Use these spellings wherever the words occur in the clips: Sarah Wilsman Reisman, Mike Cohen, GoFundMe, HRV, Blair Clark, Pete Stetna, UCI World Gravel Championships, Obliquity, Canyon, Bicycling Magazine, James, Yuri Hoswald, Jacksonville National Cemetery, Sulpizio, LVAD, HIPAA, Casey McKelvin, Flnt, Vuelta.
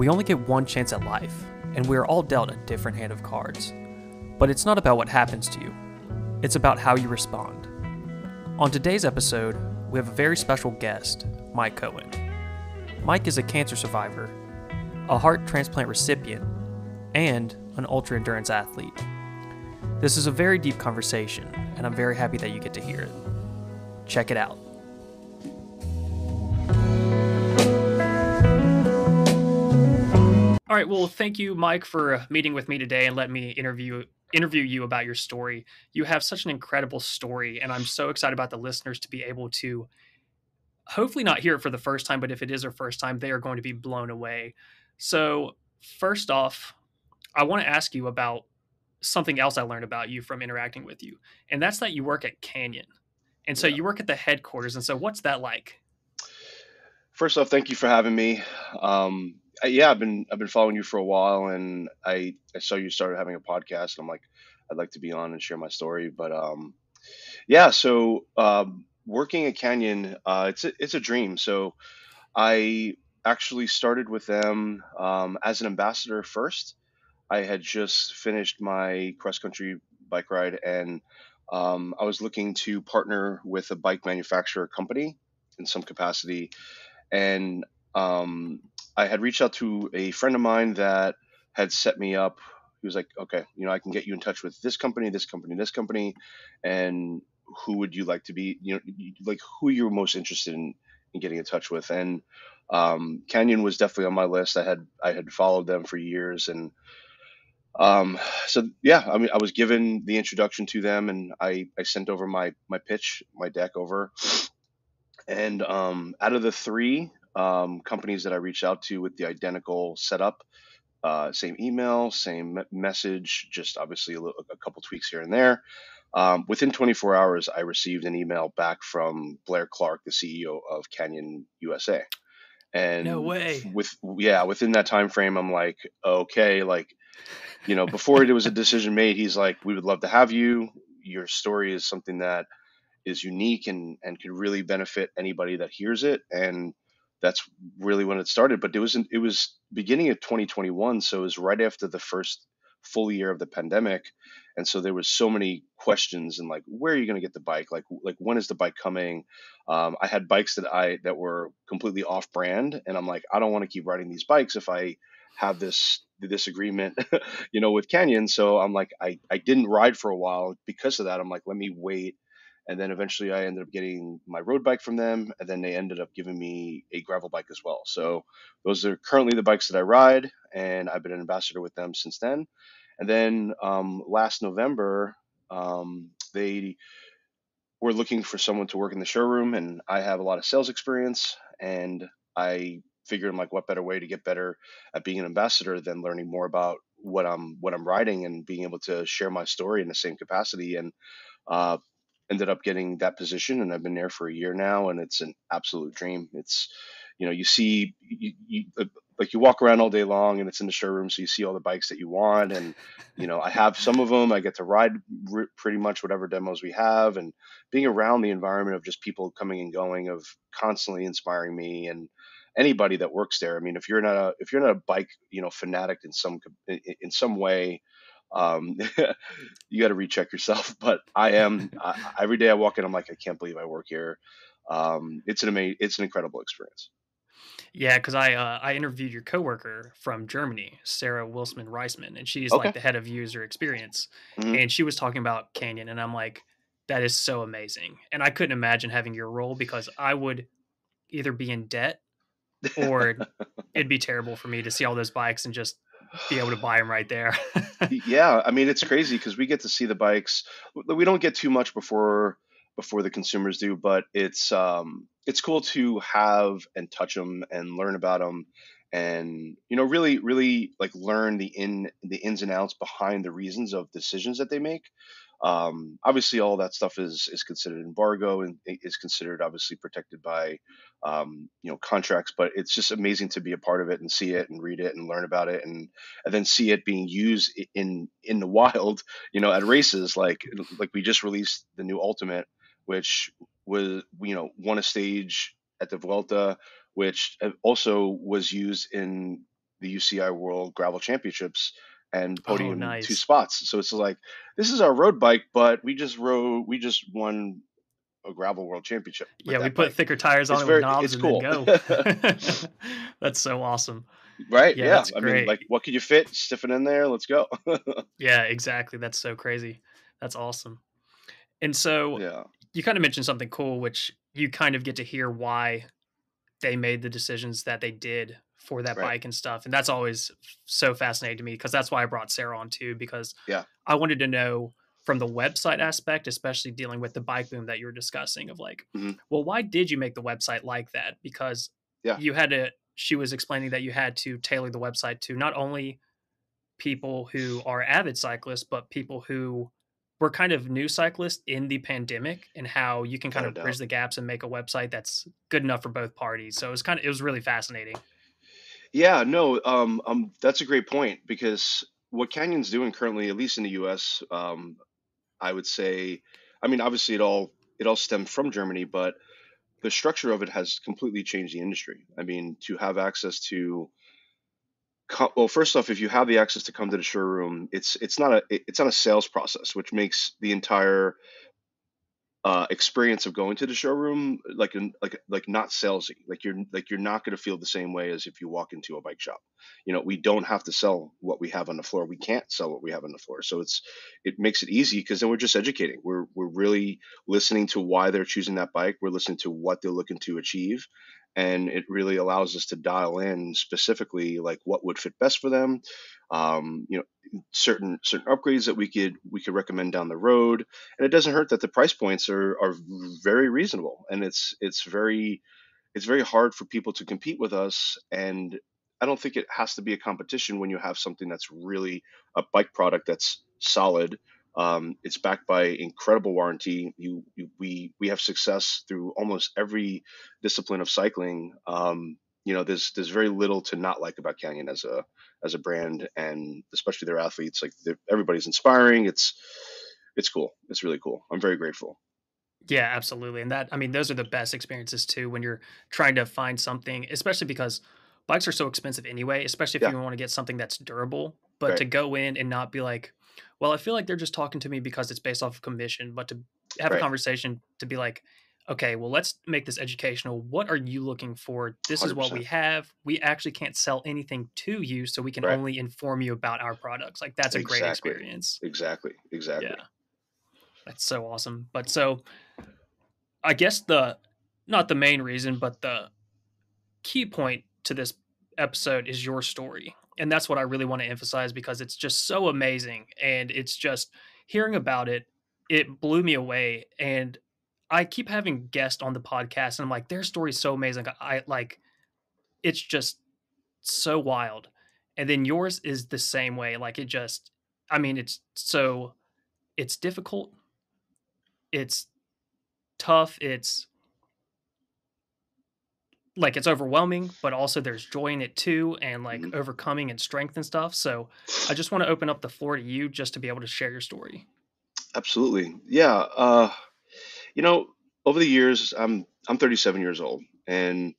We only get one chance at life, and we are all dealt a different hand of cards. But it's not about what happens to you. It's about how you respond. On today's episode, we have a very special guest, Mike Cohen. Mike is a cancer survivor, a heart transplant recipient, and an ultra-endurance athlete. This is a very deep conversation, and I'm very happy that you get to hear it. Check it out. All right, well, thank you, Mike, for meeting with me today and letting me interview you about your story. You have such an incredible story, and I'm so excited about the listeners to be able to hopefully not hear it for the first time, but if it is their first time, they are going to be blown away. So first off, I want to ask you about something else I learned about you from interacting with you, and that's that you work at Canyon. And so you work at the headquarters, and so what's that like? First off, thank you for having me. I've been following you for a while, and I saw you started having a podcast, and I'm like, I'd like to be on and share my story. But working at Canyon, it's a dream. So I actually started with them as an ambassador first. I had just finished my cross-country bike ride, and I was looking to partner with a bike manufacturer company in some capacity, and I had reached out to a friend of mine that had set me up. He was like, okay, I can get you in touch with this company, and who would you like to be, who you're most interested in getting in touch with. And Canyon was definitely on my list. I had followed them for years. And I was given the introduction to them, and I sent over my pitch, my deck over. And out of the three companies that I reached out to with the identical setup, same email, same message, just obviously a couple tweaks here and there. Within 24 hours, I received an email back from Blair Clark, the CEO of Canyon USA. And no way. Within that time frame, I'm like, okay, before it was a decision made, he's like, we would love to have you. Your story is something that is unique and could really benefit anybody that hears it. And that's really when it started. But it was beginning of 2021. So it was right after the first full year of the pandemic. And so there was so many questions and where are you going to get the bike? When is the bike coming? I had bikes that were completely off brand. And I'm like, I don't want to keep riding these bikes if I have this agreement, with Canyon. So I'm like, I didn't ride for a while because of that. I'm like, let me wait. And then eventually I ended up getting my road bike from them. And then they ended up giving me a gravel bike as well. So those are currently the bikes that I ride. And I've been an ambassador with them since then. And then last November, they were looking for someone to work in the showroom. And I have a lot of sales experience. And I figured, what better way to get better at being an ambassador than learning more about what I'm riding and being able to share my story in the same capacity. And ended up getting that position, and I've been there for a year now, and it's an absolute dream. It's, you walk around all day long, and it's in the showroom, so you see all the bikes that you want, and, I have some of them. I get to ride pretty much whatever demos we have, and being around the environment of just people coming and going of constantly inspiring me, and anybody that works there. I mean, if you're not a bike, fanatic in some way, you got to recheck yourself, but I am. Every day I walk in, I'm like, I can't believe I work here. It's an incredible experience. Yeah. Cause I interviewed your coworker from Germany, Sarah Wilsman Reisman, and she's okay. The head of user experience. Mm-hmm. And she was talking about Canyon, and I'm like, that is so amazing. And I couldn't imagine having your role, because I would either be in debt or it'd be terrible for me to see all those bikes and just be able to buy them right there. Yeah. I mean, it's crazy because we get to see the bikes. We don't get too much before the consumers do, but it's cool to have and touch them and learn about them and, really, really learn the ins and outs behind the reasons of decisions that they make. Obviously all that stuff is considered embargo and is considered obviously protected by, contracts, but it's just amazing to be a part of it and see it and read it and learn about it and then see it being used in the wild, at races. Like we just released the new Ultimate, which was, won a stage at the Vuelta, which also was used in the UCI World Gravel Championships and podium two spots. So it's like, this is our road bike, but we just won a gravel world championship. Yeah, we put thicker tires on it with knobs and cool. Then go. That's so awesome. Right? Yeah. I mean, like, what could you fit? Stiffen in there. Let's go. Yeah, exactly. That's so crazy. That's awesome. And so you kind of mentioned something cool, which you kind of get to hear why they made the decisions that they did for that bike and stuff. And that's always so fascinating to me, because that's why I brought Sarah on too, because I wanted to know from the website aspect, especially dealing with the bike boom that you were discussing, of like, well, why did you make the website like that? Because you had to, she was explaining that you had to tailor the website to not only people who are avid cyclists, but people who were kind of new cyclists in the pandemic, and how you can kind of bridge the gaps and make a website that's good enough for both parties. So it was kind of, it was really fascinating. Yeah, no, that's a great point, because what Canyon's doing currently, at least in the US, I would say, I mean, obviously it all stemmed from Germany, but the structure of it has completely changed the industry. I mean, to have access to, well, first off, if you have the access to come to the showroom, it's not a sales process, which makes the entire experience of going to the showroom like not salesy. You're not going to feel the same way as if you walk into a bike shop. You know, we don't have to sell what we have on the floor. We can't sell what we have on the floor. So it makes it easy, because then we're just educating. We're really listening to why they're choosing that bike. We're listening to what they're looking to achieve. And it really allows us to dial in specifically, like, what would fit best for them, you know, certain upgrades that we could recommend down the road. And it doesn't hurt that the price points are very reasonable, and it's very hard for people to compete with us. And I don't think it has to be a competition when you have something that's really a bike product that's solid. It's backed by incredible warranty. We have success through almost every discipline of cycling. You know, there's very little to not like about Canyon as a brand, and especially their athletes. Like, everybody's inspiring. It's cool. It's really cool. I'm very grateful. Yeah, absolutely. And that, I mean, those are the best experiences too, when you're trying to find something, especially because bikes are so expensive anyway, especially if you want to get something that's durable, but to go in and not be like, well, I feel like they're just talking to me because it's based off of commission, but to have a conversation to be like, okay, well, let's make this educational. What are you looking for? This 100%. Is what we have. We actually can't sell anything to you, so we can only inform you about our products. Like, that's a great experience. Exactly. Yeah. That's so awesome. But so I guess not the main reason, but the key point to this episode is your story. And that's what I really want to emphasize, because it's just so amazing. And it's just hearing about it, it blew me away. And I keep having guests on the podcast, and I'm like, their story is so amazing. It's just so wild. And then yours is the same way. Like, it just, I mean, it's difficult. It's tough. It's like, it's overwhelming, but also there's joy in it too, and like overcoming and strength and stuff. So I just want to open up the floor to you, just to be able to share your story. Absolutely. Yeah. You know, over the years, I'm 37 years old, and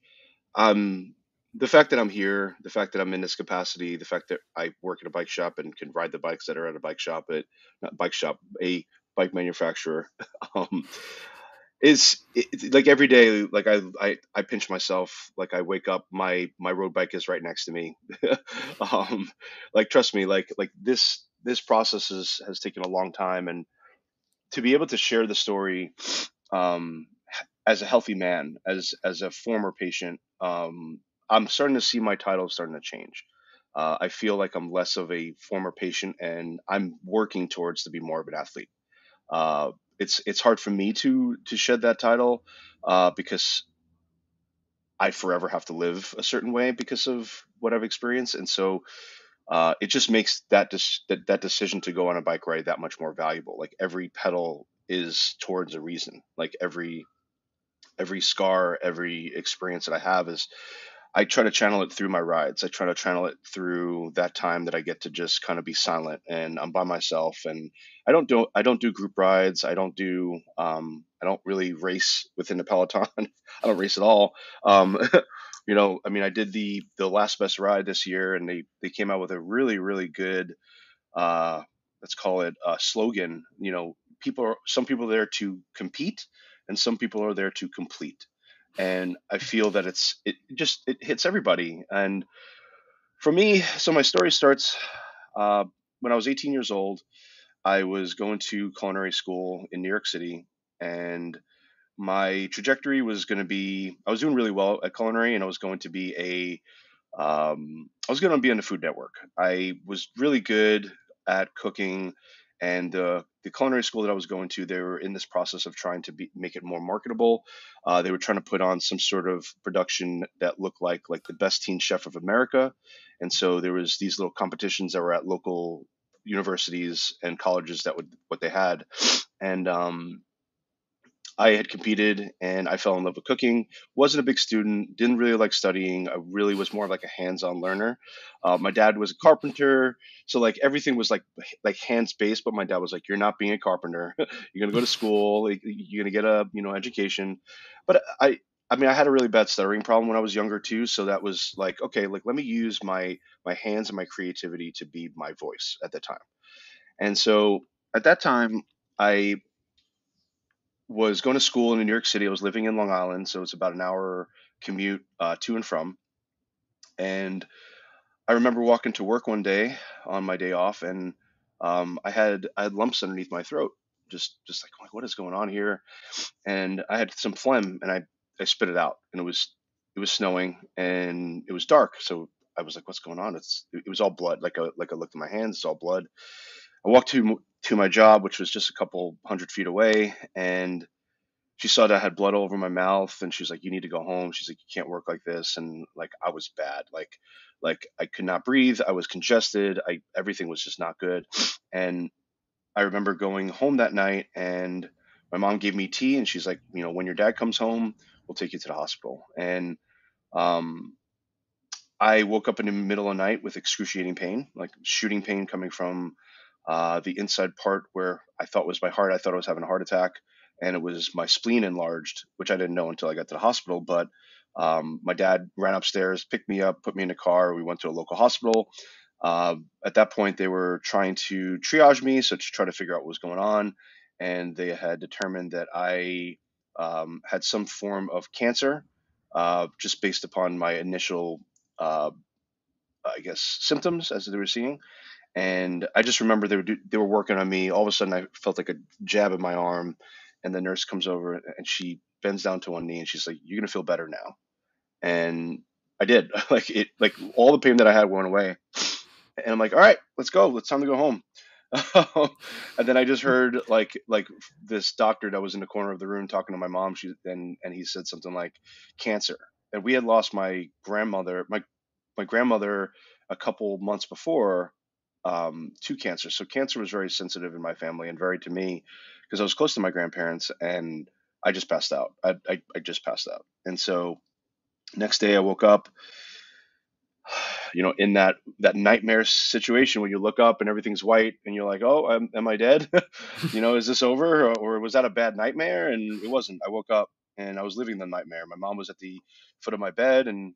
the fact that I'm here, the fact that I'm in this capacity, the fact that I work at a bike shop and can ride the bikes that are at a bike shop, a bike manufacturer, is like, every day, like I pinch myself. Like, I wake up, my road bike is right next to me. Like, trust me, like this process has taken a long time, and to be able to share the story, as a healthy man, as a former patient, I'm starting to see my title starting to change. I feel like I'm less of a former patient, and I'm working towards to be more of an athlete. It's hard for me to shed that title, because I forever have to live a certain way because of what I've experienced. And so it just makes that decision to go on a bike ride that much more valuable. Like, every pedal is towards a reason. Like, every scar, every experience that I have I try to channel it through my rides. I try to channel it through that time that I get to just kind of be silent, and I'm by myself, and I don't do group rides. I don't really race within the Peloton. I don't race at all. you know, I mean, I did the last best ride this year, and they came out with a really, really good, let's call it a slogan. You know, some people are there to compete and some people are there to complete. And I feel that it hits everybody. And for me, so my story starts, when I was 18 years old, I was going to culinary school in New York City, and my trajectory was going to be, I was doing really well at culinary, and I was going to be on the Food Network. I was really good at cooking, and the culinary school that I was going to, they were in this process of trying to make it more marketable. They were trying to put on some sort of production that looked like the best teen chef of America. And so there was these little competitions that were at local universities and colleges that what they had. And, I had competed and I fell in love with cooking. Wasn't a big student, didn't really like studying. I really was more of like a hands-on learner. My dad was a carpenter. So like everything was like hands-based, but my dad was like, you're not being a carpenter. You're going to go to school. You're going to get a, you know, education. But I mean, I had a really bad stuttering problem when I was younger too. So that was like, okay, like let me use my hands and my creativity to be my voice at the time. And so at that time, I was going to school in New York City. I was living in Long Island, so it's about an hour commute to and from. And I remember walking to work one day on my day off, and I had lumps underneath my throat, just like, what is going on here? And I had some phlegm, and I spit it out, and it was snowing, and it was dark, so I was like, what's going on? It was all blood. Like I looked at my hands, it's all blood. I walked to my job, which was just a couple hundred feet away. And she saw that I had blood all over my mouth. And she was like, you need to go home. She's like, you can't work like this. And like, I was bad. Like I could not breathe. I was congested. Everything was just not good. And I remember going home that night, and my mom gave me tea, and she's like, you know, when your dad comes home, we'll take you to the hospital. And, I woke up in the middle of the night with excruciating pain, like shooting pain coming from, the inside part where I thought was my heart. I thought I was having a heart attack, and it was my spleen enlarged, which I didn't know until I got to the hospital. But my dad ran upstairs, picked me up, put me in a car. We went to a local hospital. At that point, they were trying to triage me, so to try to figure out what was going on. And they had determined that I had some form of cancer, just based upon my initial, I guess, symptoms as they were seeing. And I just remember they were working on me. All of a sudden, I felt like a jab in my arm, and the nurse comes over and she bends down to one knee and she's like, "You're gonna feel better now." And I did. Like all the pain that I had went away. And I'm like, "All right, let's go. It's time to go home." And then I just heard like this doctor that was in the corner of the room talking to my mom. And he said something like, "Cancer." And we had lost my grandmother. My grandmother a couple months before. To cancer. So cancer was very sensitive in my family and very to me, because I was close to my grandparents, and I just passed out. I just passed out. And so next day I woke up, you know, in that nightmare situation when you look up and everything's white and you're like, oh, am I dead? You know, is this over? Or was that a bad nightmare? And it wasn't. I woke up and I was living the nightmare. My mom was at the foot of my bed, and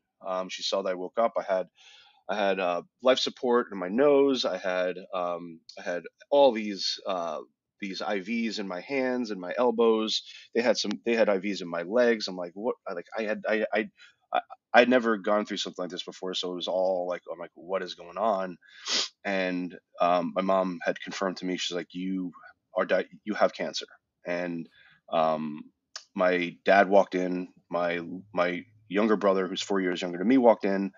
she saw that I woke up. I had life support in my nose. I had all these IVs in my hands and my elbows. They had IVs in my legs. I'm like, what? I'd never gone through something like this before, so it was all like, I'm like, what is going on? And my mom had confirmed to me, she's like, you have cancer. And my dad walked in. My younger brother, who's 4 years younger than me, walked in.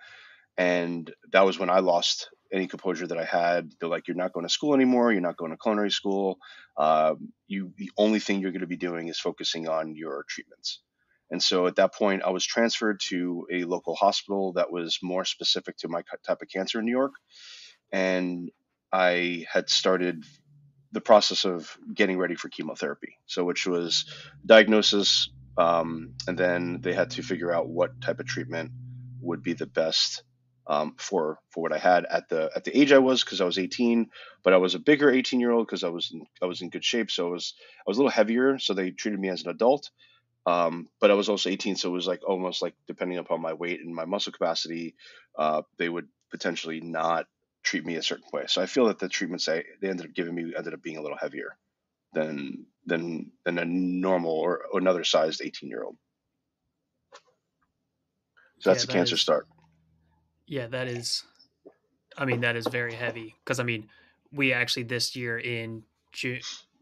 And that was when I lost any composure that I had. They're like, you're not going to school anymore. You're not going to culinary school. The only thing you're going to be doing is focusing on your treatments. And so at that point, I was transferred to a local hospital that was more specific to my type of cancer in New York. And I had started the process of getting ready for chemotherapy. So which was diagnosis, and then they had to figure out what type of treatment would be the best for what I had at the age I was, because I was 18, but I was a bigger 18-year-old because I was in good shape, so I was a little heavier, so they treated me as an adult. But I was also 18, so it was like almost like depending upon my weight and my muscle capacity, they would potentially not treat me a certain way. So I feel that the treatments they ended up giving me ended up being a little heavier than a normal or another sized 18-year-old. So that's a cancer start. Yeah, that is, I mean, that is very heavy. Because I mean, we actually this year in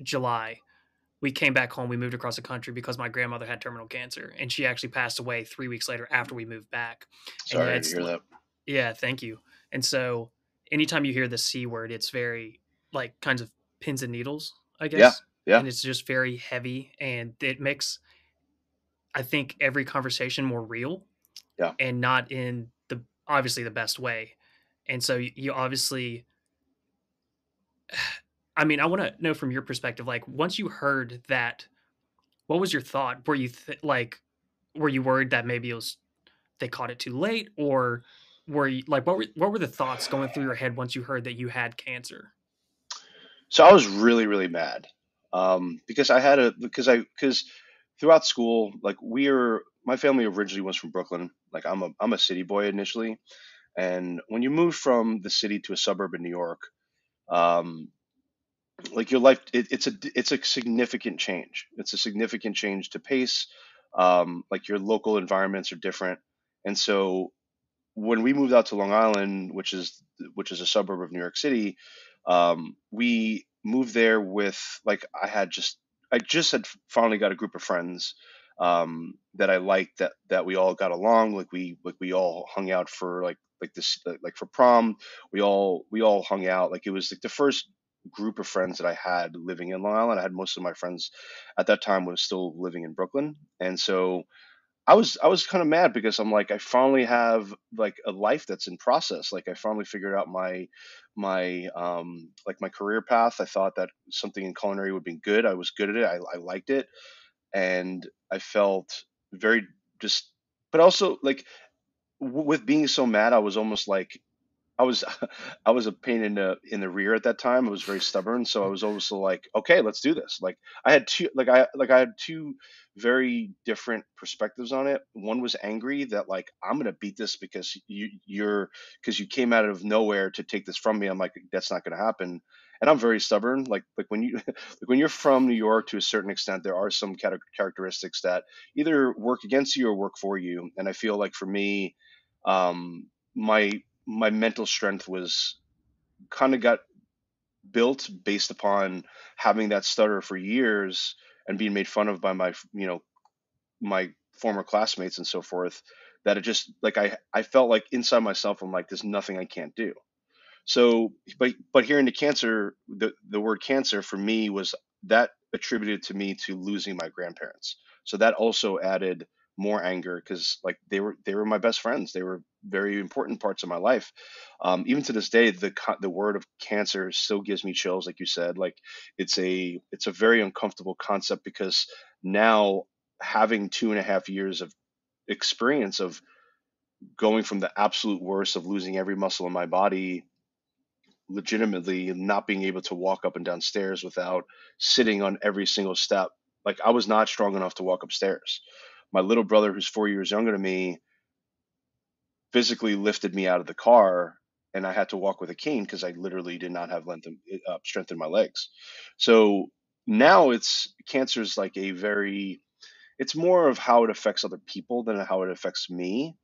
July, we came back home. We moved across the country because my grandmother had terminal cancer, and she actually passed away 3 weeks later after we moved back. Sorry to hear that. Yeah, thank you. And so anytime you hear the C word, it's very like kinds of pins and needles, I guess. Yeah. And it's just very heavy, and it makes, I think, every conversation more real. Yeah. And not in the, obviously, the best way. And so you obviously, I mean, I want to know from your perspective, like once you heard that, what was your thought? Were you were you worried that maybe it was, they caught it too late, or were you like, what were the thoughts going through your head once you heard that you had cancer? So I was really, really mad. Because throughout school, like my family originally was from Brooklyn. Like I'm a city boy initially. And when you move from the city to a suburb in New York, like your life, it's a significant change. It's a significant change to pace. Like your local environments are different. And so when we moved out to Long Island, which is a suburb of New York City, we moved there with like, I just had finally got a group of friends that I liked, that we all got along. Like we all hung out for like for prom, we all hung out. Like it was like the first group of friends that I had living in Long Island. I had most of my friends at that time was still living in Brooklyn. And so I was kind of mad because I'm like, I finally have like a life that's in process. Like I finally figured out my career path. I thought that something in culinary would be good. I was good at it. I liked it. And I felt very just, but also like with being so mad, I was almost like, I was a pain in the rear at that time. I was very stubborn. So I was also like, okay, let's do this. Like I had two very different perspectives on it. One was angry that like, I'm going to beat this because you came out of nowhere to take this from me. I'm like, that's not going to happen. And I'm very stubborn. Like when you're from New York to a certain extent, there are some characteristics that either work against you or work for you. And I feel like for me, my mental strength was kind of got built based upon having that stutter for years and being made fun of by my former classmates and so forth, that it just like, I felt like inside myself, I'm like, there's nothing I can't do. So, but hearing the cancer, the word cancer for me was that attributed to me to losing my grandparents. So that also added more anger because like they were my best friends. They were very important parts of my life. Even to this day, the word of cancer still gives me chills. Like you said, like it's a very uncomfortable concept because now having 2.5 years of experience of going from the absolute worst of losing every muscle in my body, legitimately not being able to walk up and down stairs without sitting on every single step. Like I was not strong enough to walk upstairs. My little brother, who's 4 years younger than me, physically lifted me out of the car, and I had to walk with a cane because I literally did not have strength in my legs. So now cancer is like it's more of how it affects other people than how it affects me.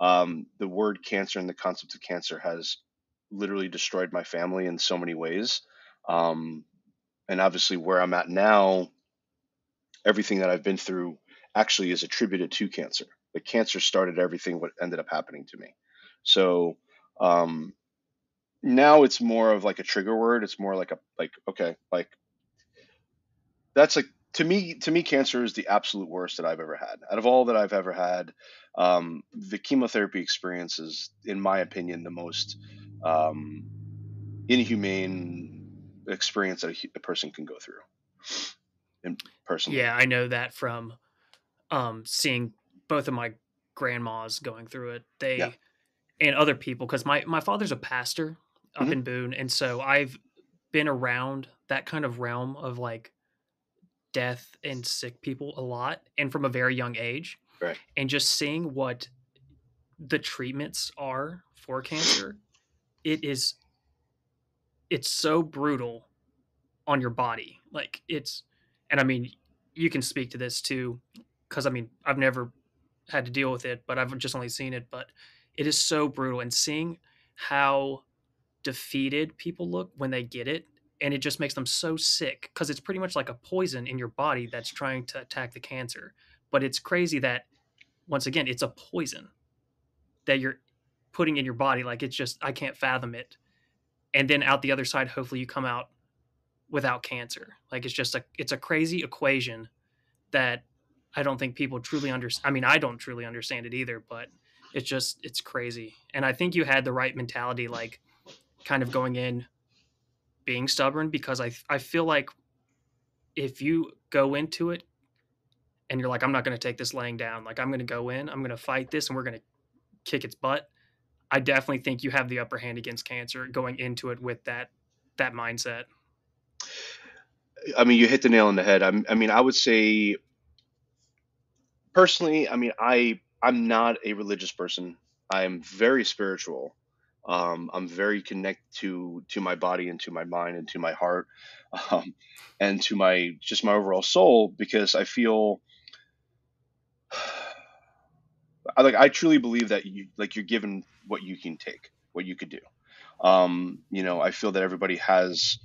The word cancer and the concept of cancer has literally destroyed my family in so many ways. And obviously where I'm at now, everything that I've been through actually is attributed to cancer. The cancer started everything, what ended up happening to me. So now it's more of like a trigger word. It's more like that's like, to me, cancer is the absolute worst that I've ever had. Out of all that I've ever had, the chemotherapy experience is, in my opinion, the most inhumane experience that a person can go through. And personally, yeah, I know that from seeing both of my grandmas going through it, and other people, because my father's a pastor up in Boone. And so I've been around that kind of realm of like death and sick people a lot, and from a very young age. Right. And just seeing what the treatments are for cancer, it's so brutal on your body. Like it's, and I mean, you can speak to this too, because I mean, I've never had to deal with it, but I've just only seen it, but it is so brutal. And seeing how defeated people look when they get it, and it just makes them so sick, because it's pretty much like a poison in your body that's trying to attack the cancer. But it's crazy that, once again, it's a poison that you're putting in your body. Like, it's just, I can't fathom it. And then out the other side, hopefully you come out without cancer. Like, it's just it's a crazy equation that I don't think people truly understand. I mean, I don't truly understand it either, but it's just, it's crazy. And I think you had the right mentality, like kind of going in, being stubborn, because I feel like if you go into it and you're like, I'm not going to take this laying down, like I'm going to go in, I'm going to fight this, and we're going to kick its butt, I definitely think you have the upper hand against cancer going into it with that mindset. I mean, you hit the nail on the head. I mean, I would say personally, I mean, I'm not a religious person. I'm very spiritual. I'm very connected to my body and to my mind and to my heart, and to my overall soul, because I feel I truly believe that you're given what you can take, what you could do. You know, I feel that everybody has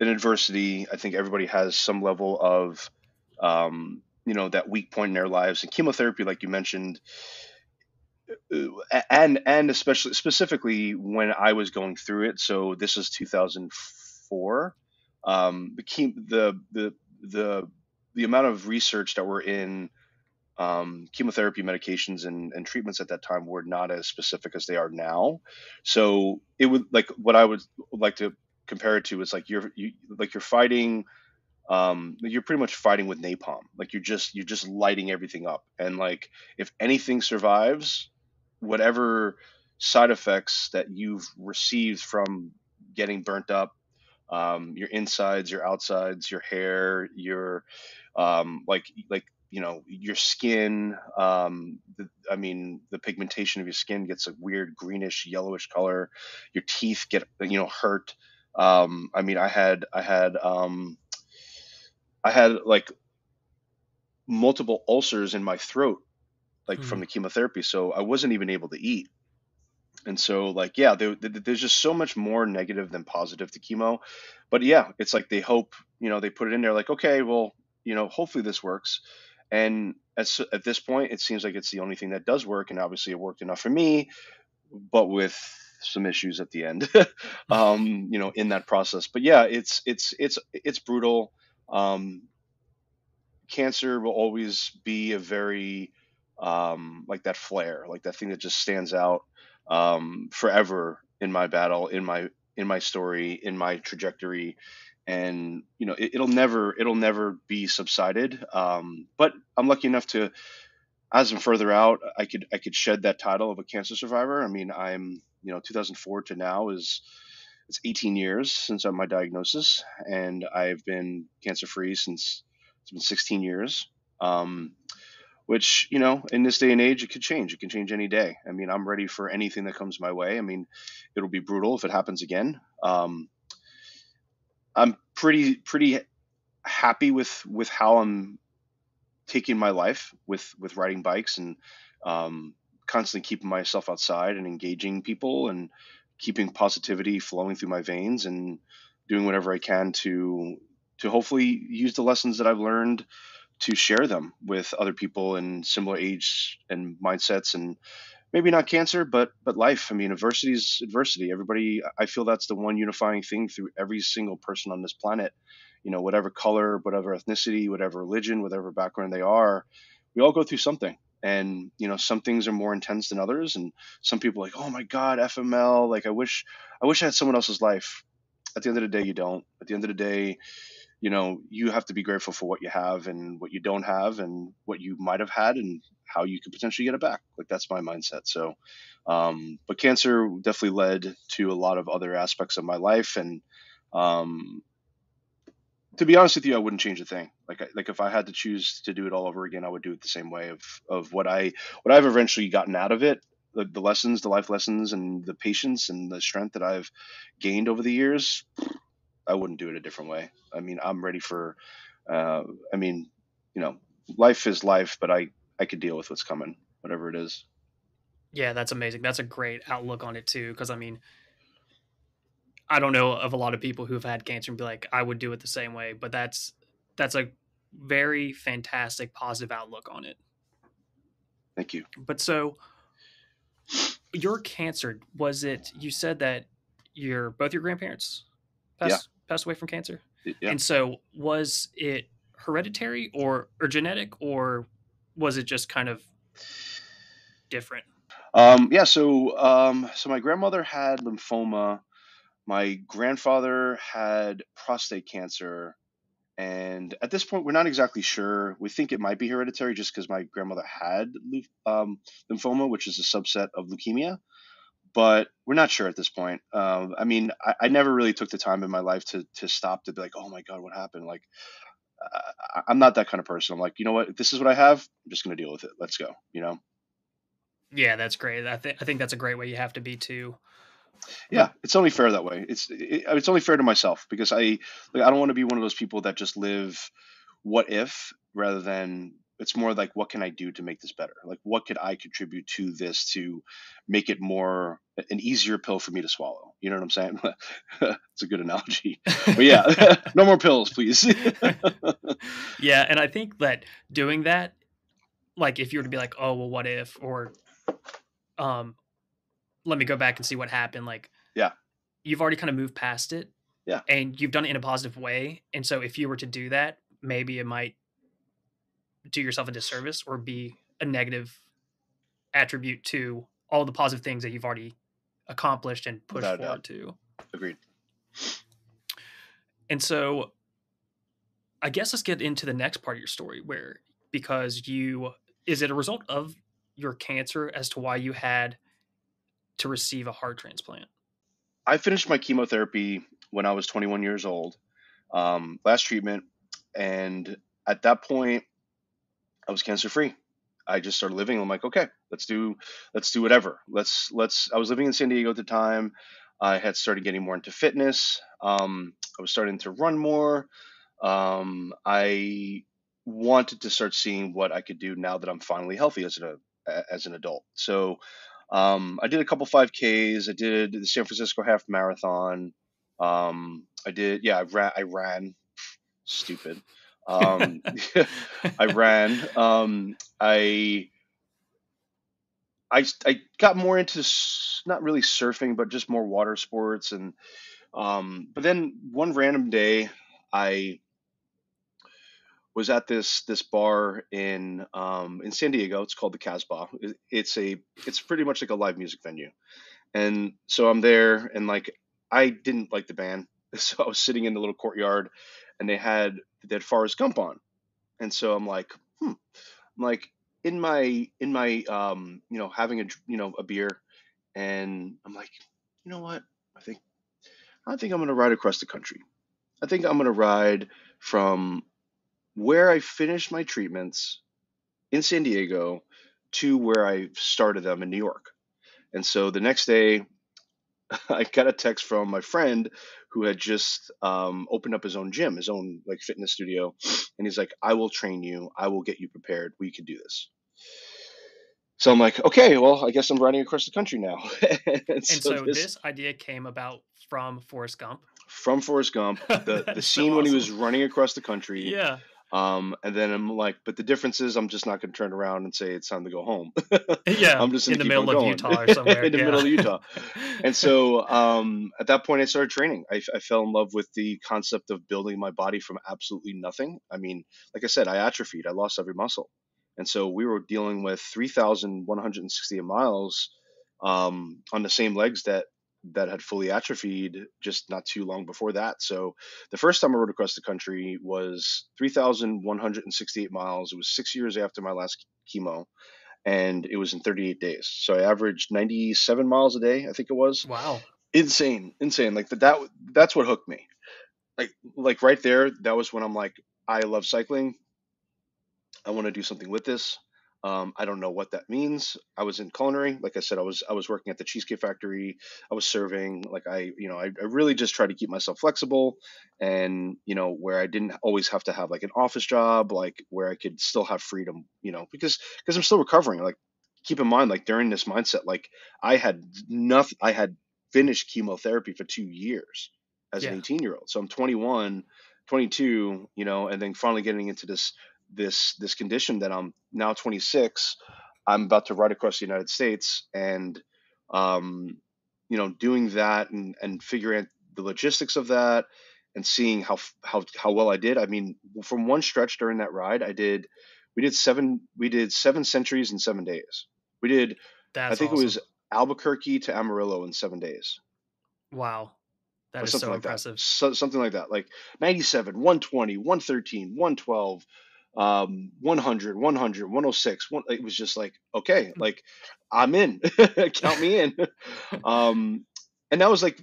an adversity. I think everybody has some level of, you know, that weak point in their lives, and chemotherapy, like you mentioned, and especially specifically when I was going through it. So this is 2004. The amount of research that were in chemotherapy medications and treatments at that time were not as specific as they are now. So it would, like, what I would like to compare it to is like you're fighting. You're pretty much fighting with napalm. Like you're just lighting everything up. And like, if anything survives, whatever side effects that you've received from getting burnt up, your insides, your outsides, your hair, your, you know, your skin, the pigmentation of your skin gets a weird greenish yellowish color. Your teeth get, you know, hurt. I mean, I had like multiple ulcers in my throat, like from the chemotherapy. So I wasn't even able to eat. And so like, yeah, there's just so much more negative than positive to chemo, but yeah, it's like, they hope, you know, they put it in there like, okay, well, you know, hopefully this works. And at this point, it seems like it's the only thing that does work. And obviously it worked enough for me, but with some issues at the end, you know, in that process. But yeah, it's brutal. Cancer will always be a very, like that flare, like that thing that just stands out, forever in my battle, in my story, in my trajectory. And, you know, it'll never be subsided. But I'm lucky enough to, as I'm further out, I could shed that title of a cancer survivor. I mean, I'm, you know, 2004 to now is, it's 18 years since my diagnosis, and I've been cancer-free since it's been 16 years, which, you know, in this day and age, it could change. It can change any day. I mean, I'm ready for anything that comes my way. I mean, it'll be brutal if it happens again. I'm pretty happy with how I'm taking my life with riding bikes and constantly keeping myself outside and engaging people and keeping positivity flowing through my veins and doing whatever I can to hopefully use the lessons that I've learned to share them with other people in similar age and mindsets, and maybe not cancer, but life. I mean, adversity is adversity. Everybody, I feel that's the one unifying thing through every single person on this planet, you know, whatever color, whatever ethnicity, whatever religion, whatever background they are, we all go through something. And, you know, some things are more intense than others. And some people are like, oh my God, FML. Like, I wish I had someone else's life. At the end of the day, you don't. At the end of the day, you know, you have to be grateful for what you have and what you don't have and what you might've had and how you could potentially get it back. Like, that's my mindset. So, but cancer definitely led to a lot of other aspects of my life. And, to be honest with you, I wouldn't change a thing. Like if I had to choose to do it all over again, I would do it the same way of what I've eventually gotten out of it, the lessons, the life lessons, and the patience and the strength that I've gained over the years. I wouldn't do it a different way. I mean, I'm ready for, I mean, you know, life is life, but I could deal with what's coming, whatever it is. Yeah, that's amazing. That's a great outlook on it too. 'Cause I mean, I don't know of a lot of people who've had cancer and be like, I would do it the same way, but that's a very fantastic, positive outlook on it. Thank you. But so your cancer, was it, you said that both your grandparents passed away from cancer. Yeah. And so was it hereditary or genetic, or was it just kind of different? So my grandmother had lymphoma. My grandfather had prostate cancer, and at this point, we're not exactly sure. We think it might be hereditary just because my grandmother had lymphoma, which is a subset of leukemia, but we're not sure at this point. I mean, I never really took the time in my life to stop to be like, oh my God, what happened? Like, I'm not that kind of person. I'm like, you know what? If this is what I have, I'm just going to deal with it. Let's go, you know? Yeah, that's great. I think that's a great way you have to be too. Yeah, it's only fair that way. It's only fair to myself, because I don't want to be one of those people that just live what if, rather than it's more like, what can I do to make this better? Like, what could I contribute to this to make it more an easier pill for me to swallow? You know what I'm saying? It's a good analogy. But yeah, no more pills, please. Yeah, and I think that doing that, like if you were to be like, oh, well, what if, or let me go back and see what happened. Like, yeah, you've already kind of moved past it. Yeah. And you've done it in a positive way. And so if you were to do that, maybe it might do yourself a disservice or be a negative attribute to all the positive things that you've already accomplished and pushed forward to. Agreed. And so I guess let's get into the next part of your story where, because is it a result of your cancer as to why you had to receive a heart transplant? I finished my chemotherapy when I was 21 years old, last treatment. And at that point I was cancer free. I just started living. I'm like, okay, let's do whatever. I was living in San Diego at the time. I had started getting more into fitness. I was starting to run more. I wanted to start seeing what I could do now that I'm finally healthy as an adult. So, I did a couple 5Ks. I did the San Francisco half marathon. I ran. Stupid. I ran. I got more into not really surfing, but just more water sports. And but then one random day, I was at this bar in San Diego. It's called the Casbah. It's pretty much like a live music venue. And so I'm there, and like, I didn't like the band. So I was sitting in the little courtyard, and they had Forrest Gump on. And so I'm like, I'm like in my you know, having a beer, and I'm like, you know what? I think I'm going to ride across the country. I think I'm going to ride from where I finished my treatments in San Diego to where I started them in New York. And so the next day I got a text from my friend who had just opened up his own gym, his own like fitness studio. And he's like, I will train you. I will get you prepared. We can do this. So I'm like, okay, well, I guess I'm riding across the country now. and so this idea came about from Forrest Gump. From Forrest Gump, the scene awesome. When he was running across the country. Yeah. And then I'm like, but the difference is I'm just not going to turn around and say it's time to go home. Yeah. I'm just in the middle of Utah or somewhere. In the middle of Utah. And so at that point, I started training. I fell in love with the concept of building my body from absolutely nothing. I mean, like I said, I atrophied. I lost every muscle. And so we were dealing with 3,160 miles on the same legs that had fully atrophied just not too long before that. So the first time I rode across the country was 3,168 miles. It was 6 years after my last chemo, and it was in 38 days. So I averaged 97 miles a day, I think it was. Wow. Insane. Like that's what hooked me. like right there, that was when I'm like, I love cycling. I want to do something with this. I don't know what that means. I was in culinary. Like I said, I was working at the Cheesecake Factory. I was serving. Like I really just tried to keep myself flexible, and where I didn't always have to have like an office job, like where I could still have freedom, because I'm still recovering. Like, keep in mind, like during this mindset, like I had finished chemotherapy for 2 years as an 18-year-old. So I'm 21, 22, and then finally getting into this condition that I'm now 26, I'm about to ride across the United States, and, doing that and figuring out the logistics of that and seeing how well I did. I mean, from one stretch during that ride, we did 7 centuries in 7 days. We did, I think it was Albuquerque to Amarillo in 7 days. Wow. That is so impressive. Something like that, like 97, 120, 113, 112, 100, 100, 106. It was just like, okay, like I'm in, count me in. And that was like,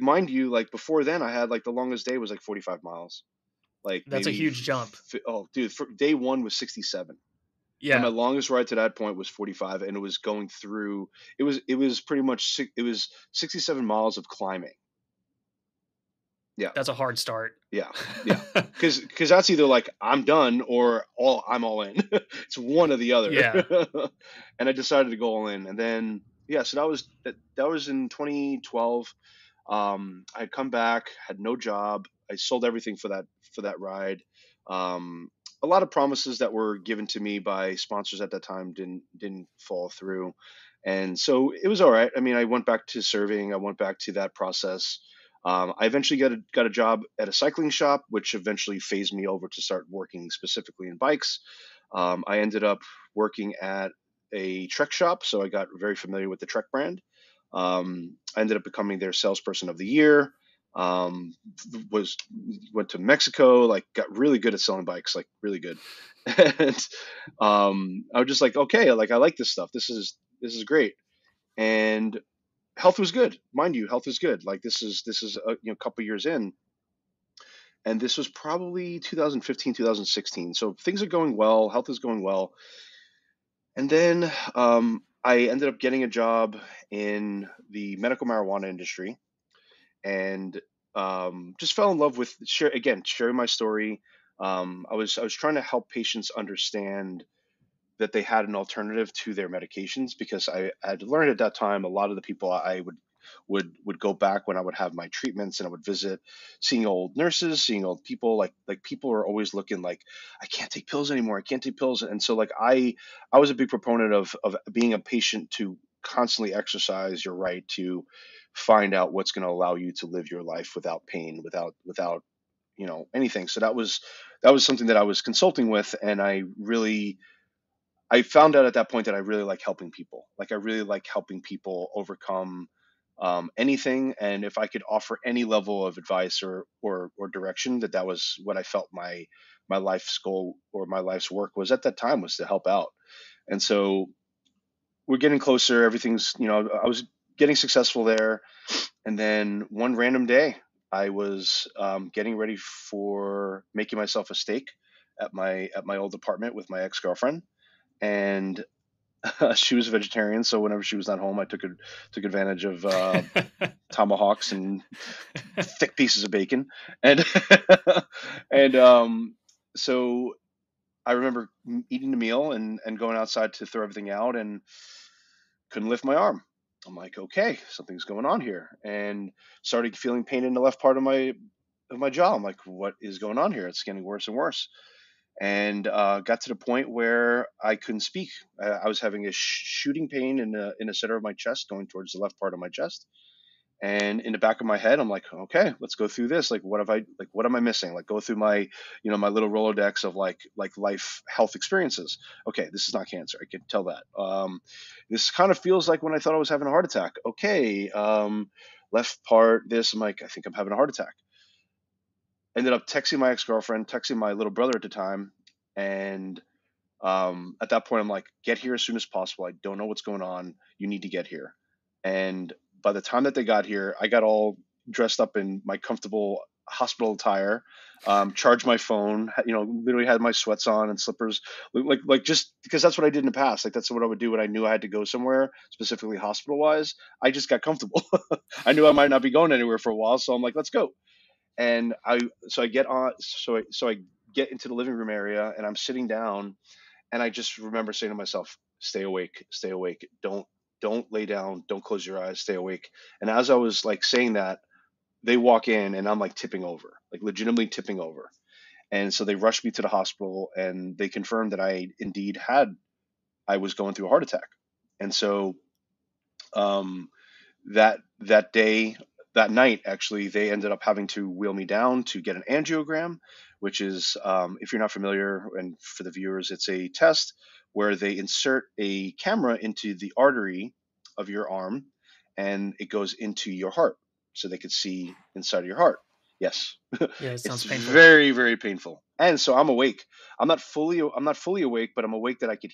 mind you, like before then I had like the longest day was like 45 miles. Like that's a huge jump. Oh dude. Day one was 67. Yeah. And my longest ride to that point was 45. And it was going through, it was pretty much, it was 67 miles of climbing. Yeah. That's a hard start. Yeah. Yeah. Cause that's either like I'm done or I'm all in. It's one or the other. Yeah. And I decided to go all in. And then, yeah, so that was in 2012. I'd come back, had no job. I sold everything for that ride. A lot of promises that were given to me by sponsors at that time didn't fall through. And so it was all right. I mean, I went back to serving. I went back to that process. I eventually got a job at a cycling shop, which eventually phased me over to start working specifically in bikes. I ended up working at a Trek shop, so I got very familiar with the Trek brand. I ended up becoming their salesperson of the year. Went to Mexico, like got really good at selling bikes, like really good. And I was just like, okay, like I like this stuff. This is great. And health was good, mind you. Health is good. Like this is a couple years in, and this was probably 2015, 2016. So things are going well. Health is going well, and then I ended up getting a job in the medical marijuana industry, and just fell in love with sharing my story. I was trying to help patients understand that they had an alternative to their medications, because I had learned at that time, a lot of the people I would go back when I would have my treatments and I would visit, seeing old nurses, seeing old people, like people are always looking like, I can't take pills anymore. I can't take pills. And so like, I was a big proponent of being a patient to constantly exercise your right to find out what's going to allow you to live your life without pain, without, anything. So that was something that I was consulting with. And I found out at that point that I really like helping people. Like I really like helping people overcome anything. And if I could offer any level of advice or direction, that was what I felt my life's goal or my life's work was at that time, was to help out. And so we're getting closer. Everything's, I was getting successful there. And then one random day I was getting ready for making myself a steak at my old apartment with my ex-girlfriend. And she was a vegetarian, so whenever she was not home, I took advantage of tomahawks and thick pieces of bacon. And so I remember eating the meal and going outside to throw everything out, and couldn't lift my arm. I'm like, okay, something's going on here, and started feeling pain in the left part of my jaw. I'm like, what is going on here? It's getting worse and worse. And got to the point where I couldn't speak. I was having a shooting pain in the center of my chest, going towards the left part of my chest. And in the back of my head, I'm like, okay, let's go through this. Like, what am I missing? Like, go through my, my little Rolodex of like life health experiences. Okay, this is not cancer. I can tell that. This kind of feels like when I thought I was having a heart attack. Okay, left part, this, I'm like, I think I'm having a heart attack. Ended up texting my ex-girlfriend, texting my little brother at the time. And at that point, I'm like, get here as soon as possible. I don't know what's going on. You need to get here. And by the time that they got here, I got all dressed up in my comfortable hospital attire, charge my phone, you know, literally had my sweats on and slippers, like just because that's what I did in the past. Like that's what I would do when I knew I had to go somewhere, specifically hospital wise. I just got comfortable. I knew I might not be going anywhere for a while. So I'm like, let's go. And I get into the living room area and I'm sitting down and I just remember saying to myself, stay awake, don't lay down, don't close your eyes, stay awake. And as I was like saying that, they walk in and I'm like tipping over, like legitimately tipping over. And so they rushed me to the hospital and they confirmed that I indeed I was going through a heart attack. And so that night, actually, they ended up having to wheel me down to get an angiogram, which is, if you're not familiar, and for the viewers, it's a test where they insert a camera into the artery of your arm and it goes into your heart. So they could see inside of your heart. Yes. Yeah, it sounds painful. It's very, very painful. And so I'm awake. I'm not fully awake, but I'm awake that I could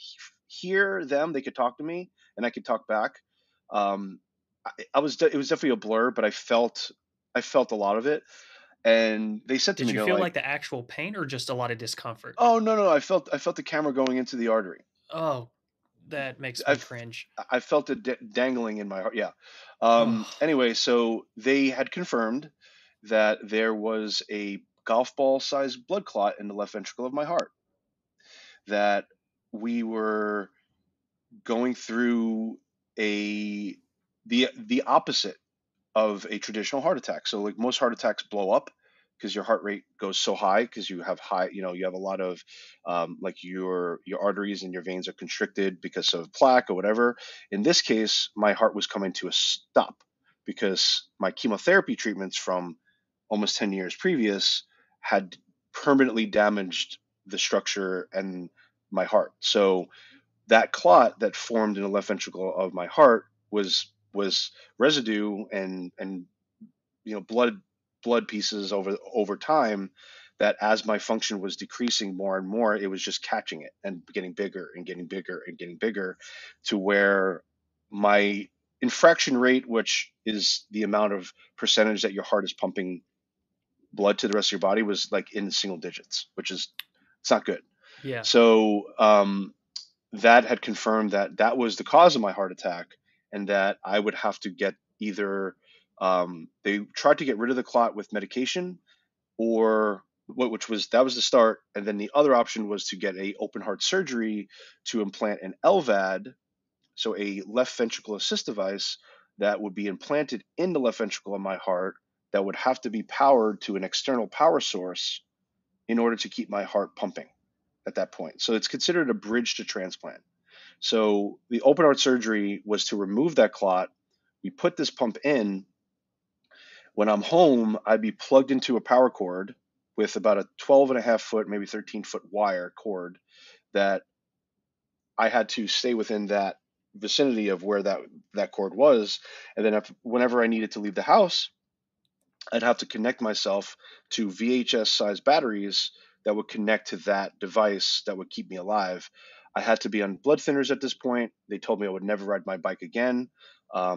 hear them. They could talk to me and I could talk back. It was definitely a blur, but I felt a lot of it. And they said to me, did you feel like the actual pain or just a lot of discomfort? Oh, no. I felt the camera going into the artery. Oh, that makes me cringe. I felt it dangling in my heart. Yeah. Anyway, so they had confirmed that there was a golf ball sized blood clot in the left ventricle of my heart, that we were going through the opposite of a traditional heart attack. So like most heart attacks blow up because your heart rate goes so high because you have a lot of like your arteries and your veins are constricted because of plaque or whatever. In this case, my heart was coming to a stop because my chemotherapy treatments from almost 10 years previous had permanently damaged the structure and my heart. So that clot that formed in the left ventricle of my heart was residue and blood pieces over time, that as my function was decreasing more and more, it was just catching it and getting bigger and getting bigger and getting bigger, to where my infraction rate, which is the amount of percentage that your heart is pumping blood to the rest of your body, was like in single digits, which is, it's not good. Yeah. So that had confirmed that was the cause of my heart attack, and that I would have to get either they tried to get rid of the clot with medication, or that was the start. And then the other option was to get a open heart surgery to implant an LVAD. So a left ventricle assist device that would be implanted in the left ventricle of my heart, that would have to be powered to an external power source in order to keep my heart pumping at that point. So it's considered a bridge to transplant. So the open heart surgery was to remove that clot. We put this pump in. When I'm home, I'd be plugged into a power cord with about a 12.5-foot, maybe 13-foot wire cord, that I had to stay within that vicinity of where that cord was. And then whenever I needed to leave the house, I'd have to connect myself to VHS-sized batteries that would connect to that device that would keep me alive. I had to be on blood thinners at this point. They told me I would never ride my bike again.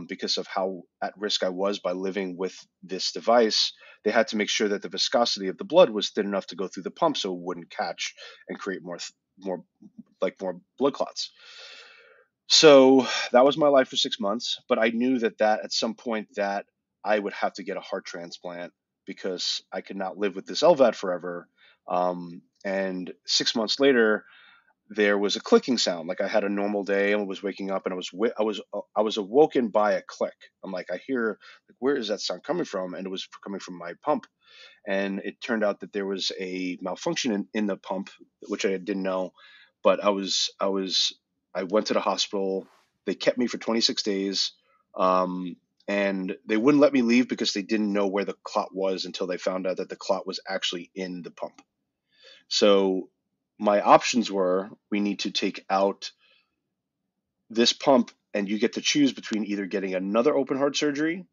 Because of how at risk I was by living with this device, they had to make sure that the viscosity of the blood was thin enough to go through the pump so it wouldn't catch and create more blood clots. So that was my life for 6 months, but I knew that at some point that I would have to get a heart transplant because I could not live with this LVAD forever. And 6 months later, there was a clicking sound. Like I had a normal day and was waking up, and I was awoken by a click. I'm like, I hear, like, where is that sound coming from? And it was coming from my pump. And it turned out that there was a malfunction in the pump, which I didn't know, but I went to the hospital. They kept me for 26 days. And they wouldn't let me leave because they didn't know where the clot was until they found out that the clot was actually in the pump. So my options were, we need to take out this pump, and you get to choose between either getting another open heart surgery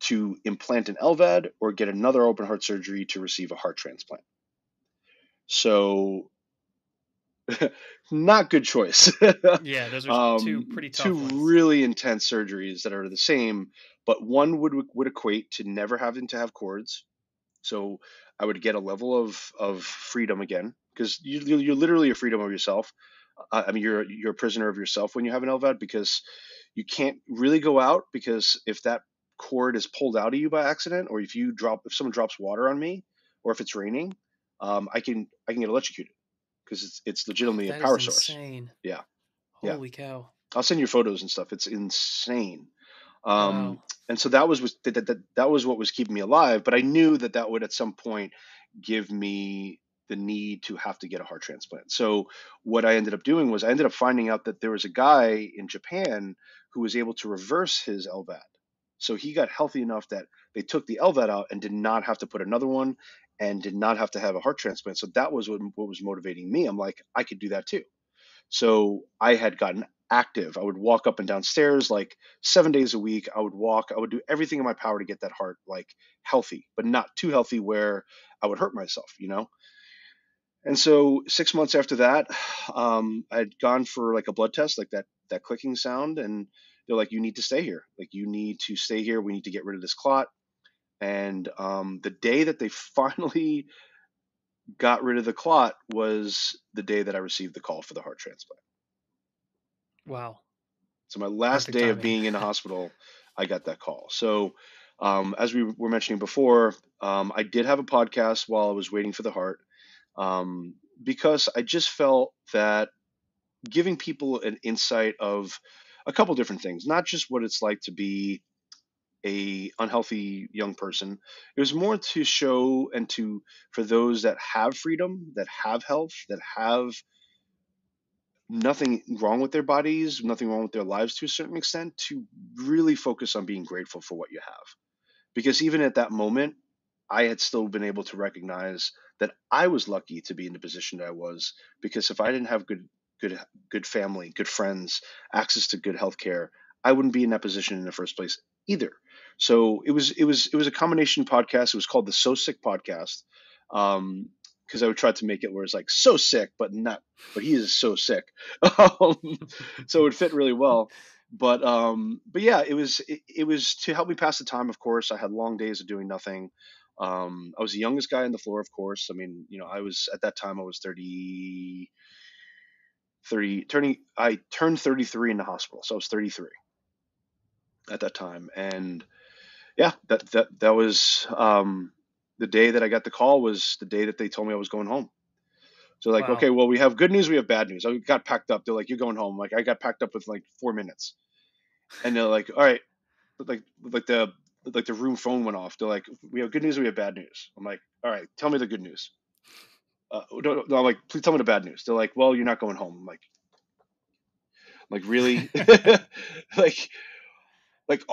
to implant an LVAD, or get another open heart surgery to receive a heart transplant. So not good choice. Yeah, those are two pretty tough ones. Two really intense surgeries that are the same, but one would equate to never having to have cords, So I would get a level of freedom again, because you're literally a freedom of yourself. I mean, you're a prisoner of yourself when you have an LVAD, because you can't really go out, because if that cord is pulled out of you by accident, or if someone drops water on me, or if it's raining, I can get electrocuted, because it's legitimately a power source. Insane. Yeah. Holy cow. I'll send you photos and stuff. It's insane. Wow. And so that was what was keeping me alive. But I knew that would at some point give me the need to have to get a heart transplant. So what I ended up doing was I ended up finding out that there was a guy in Japan who was able to reverse his LVAD. So he got healthy enough that they took the LVAD out and did not have to put another one and did not have to have a heart transplant. So that was what was motivating me. I'm like, I could do that too. So I had gotten active. I would walk up and down stairs like 7 days a week. I would walk. I would do everything in my power to get that heart like healthy, but not too healthy where I would hurt myself, you know? And so 6 months after that, I had gone for like a blood test, like that clicking sound. And they're like, you need to stay here. Like, you need to stay here. We need to get rid of this clot. And the day that they finally got rid of the clot was the day that I received the call for the heart transplant. Wow. So my last perfect day timing of being in the hospital, I got that call. So as we were mentioning before, I did have a podcast while I was waiting for the heart, because I just felt that giving people an insight of a couple different things, not just what it's like to be a unhealthy young person. It was more to show and to, for those that have freedom, that have health, that have nothing wrong with their bodies, nothing wrong with their lives to a certain extent, to really focus on being grateful for what you have. Because even at that moment, I had still been able to recognize that I was lucky to be in the position that I was, because if I didn't have good family, good friends, access to good healthcare, I wouldn't be in that position in the first place either. So it was a combination podcast. It was called the So Sick Podcast. Because I would try to make it where it's like so sick, but he is so sick. So it would fit really well. But yeah, it was to help me pass the time. Of course, I had long days of doing nothing. I was the youngest guy on the floor, of course. I mean, you know, I was at that time, I was 33 33 in the hospital. So I was 33 at that time. And yeah, that was, the day that I got the call was the day that they told me I was going home. So like, wow. Okay, well, we have good news. We have bad news. I got packed up. They're like, you're going home. Like, I got packed up with like 4 minutes, and they're like, all right, like the room phone went off. They're like, we have good news. We have bad news. I'm like, all right, tell me the good news. No, I'm like, please tell me the bad news. They're like, well, you're not going home. I'm like, really?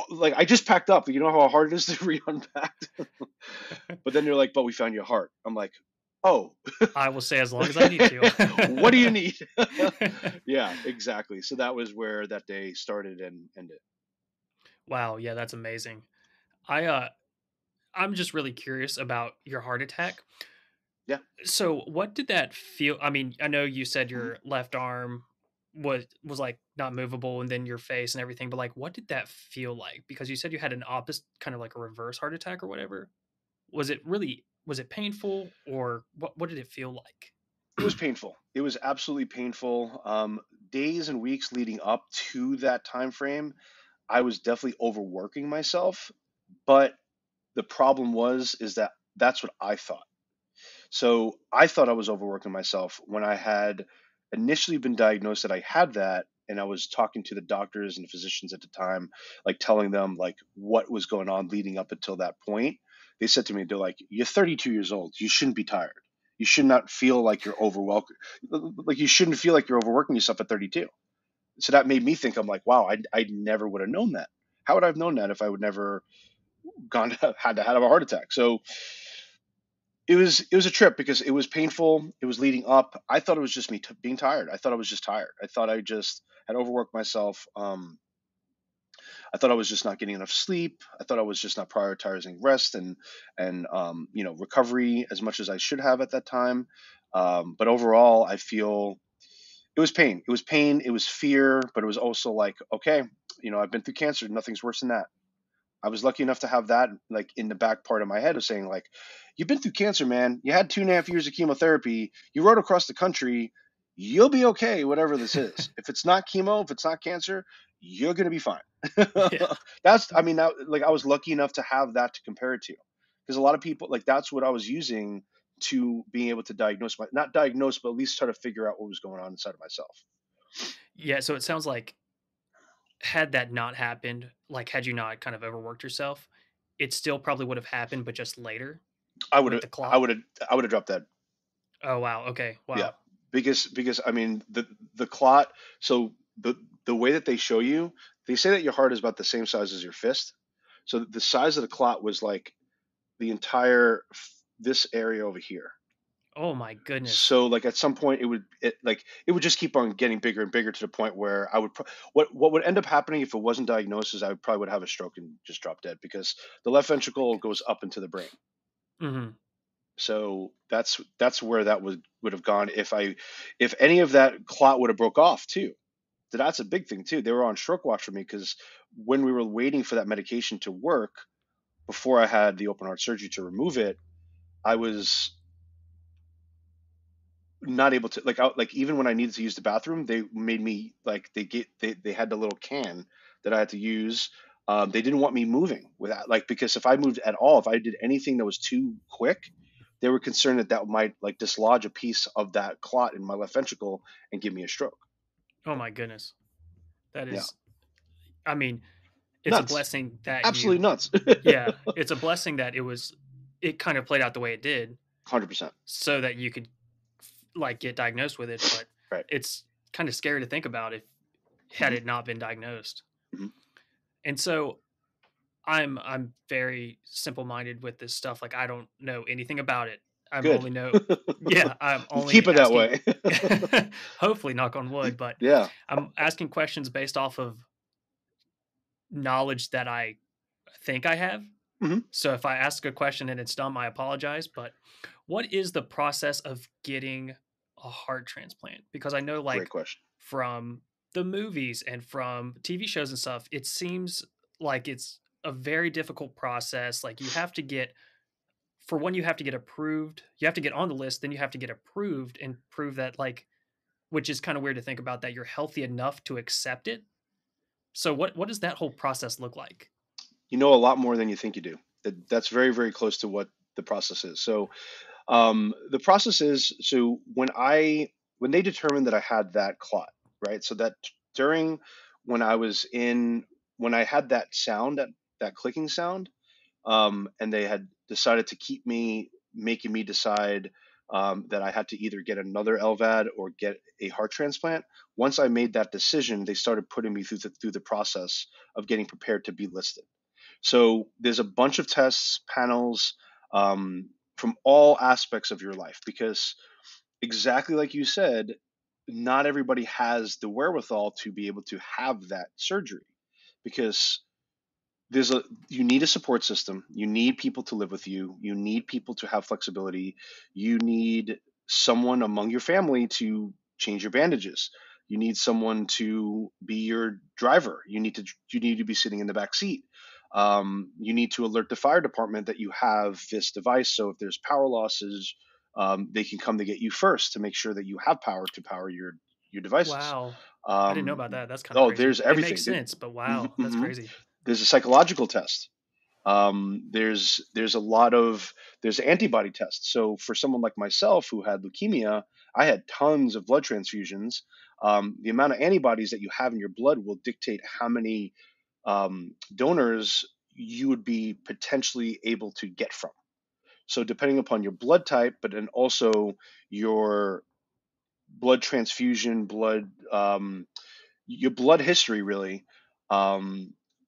Like I just packed up. You know how hard it is to re-unpack? But then you're like, but we found your heart. I'm like, oh. I will say as long as I need to. What do you need? Yeah, exactly. So that was where that day started and ended. Wow. Yeah, that's amazing. I'm just really curious about your heart attack. Yeah. So what did that feel? I mean, I know you said your left arm was like not movable, and then your face and everything, but like, what did that feel like? Because you said you had an opposite, kind of like a reverse heart attack or whatever. Was it painful, or what did it feel like? It was painful. It was absolutely painful. Days and weeks leading up to that time frame, I was definitely overworking myself, but the problem is that that's what I thought. So I thought I was overworking myself when I had initially been diagnosed that I had that, and I was talking to the doctors and physicians at the time, like telling them like what was going on leading up until that point. They said to me, they're like, you're 32 years old. You shouldn't be tired. You should not feel like you're overwhelmed. Like, you shouldn't feel like you're overworking yourself at 32. So that made me think, I'm like, wow, I never would have known that. How would I have known that if I would never had to have a heart attack? So It was a trip, because it was painful. It was leading up. I thought it was just me being tired. I thought I was just tired. I thought I just had overworked myself. I thought I was just not getting enough sleep. I thought I was just not prioritizing rest and you know, recovery as much as I should have at that time. But overall, I feel it was pain. It was pain. It was fear, but it was also like, okay, you know, I've been through cancer. Nothing's worse than that. I was lucky enough to have that like in the back part of my head of saying like, you've been through cancer, man. You had 2.5 years of chemotherapy. You rode across the country. You'll be okay, whatever this is. If it's not chemo, if it's not cancer, you're going to be fine. Yeah. That's, I mean, that, like I was lucky enough to have that to compare it to. Because a lot of people, like that's what I was using to being able to diagnose, not diagnose, but at least try to figure out what was going on inside of myself. Yeah. So it sounds like had that not happened, like had you not kind of overworked yourself, it still probably would have happened, but just later. I would have dropped that. Oh, wow. Okay. Wow. Yeah. Because I mean, the clot, so the way that they show you, they say that your heart is about the same size as your fist. So the size of the clot was like the entire, this area over here. Oh my goodness. So like at some point it would just keep on getting bigger and bigger to the point where I would, what would end up happening if it wasn't diagnosed is I would probably have a stroke and just drop dead because the left ventricle goes up into the brain. Mm-hmm. So that's where that would have gone. If any of that clot would have broke off too, that's a big thing too. They were on stroke watch for me because when we were waiting for that medication to work before I had the open heart surgery to remove it, I was not able to even when I needed to use the bathroom, they made me they had the little can that I had to use. They didn't want me moving without because if I moved at all, if I did anything that was too quick, they were concerned that might dislodge a piece of that clot in my left ventricle and give me a stroke. Oh my goodness. That is, yeah. I mean, it's nuts. A blessing that absolutely nuts. Yeah. It's a blessing that it kind of played out the way it did. 100%. So that you could get diagnosed with it, but right. It's kind of scary to think about if had it not been diagnosed. Mm-hmm. And so I'm very simple-minded with this stuff. Like I don't know anything about it. I'm only keep it that way. Hopefully, knock on wood, but yeah. I'm asking questions based off of knowledge that I think I have. Mm-hmm. So if I ask a question and it's dumb, I apologize. But what is the process of getting a heart transplant? Because I know from the movies and from TV shows and stuff, it seems like it's a very difficult process. Like you have to get, for one, you have to get approved. You have to get on the list, then you have to get approved and prove that which is kind of weird to think about that you're healthy enough to accept it. So what does that whole process look like? You know a lot more than you think you do. That's very, very close to what the process is. So the process is, so when they determined that I had that clot, right? So that during when I had that sound, that clicking sound, and they had decided to keep me, making me decide that I had to either get another LVAD or get a heart transplant. Once I made that decision, they started putting me through the process of getting prepared to be listed. So there's a bunch of tests, panels, from all aspects of your life, because exactly like you said, not everybody has the wherewithal to be able to have that surgery, because you need a support system. You need people to live with you. You need people to have flexibility. You need someone among your family to change your bandages. You need someone to be your driver. You need to be sitting in the back seat. You need to alert the fire department that you have this device. So if there's power losses, they can come to get you first to make sure that you have power to power your devices. Wow. I didn't know about that. That's kind of crazy. There's everything. It makes sense, but wow, that's crazy. There's a psychological test. There's antibody tests. So for someone like myself who had leukemia, I had tons of blood transfusions. The amount of antibodies that you have in your blood will dictate how many donors you would be potentially able to get from. So depending upon your blood type, but then also your blood transfusion, your blood history really,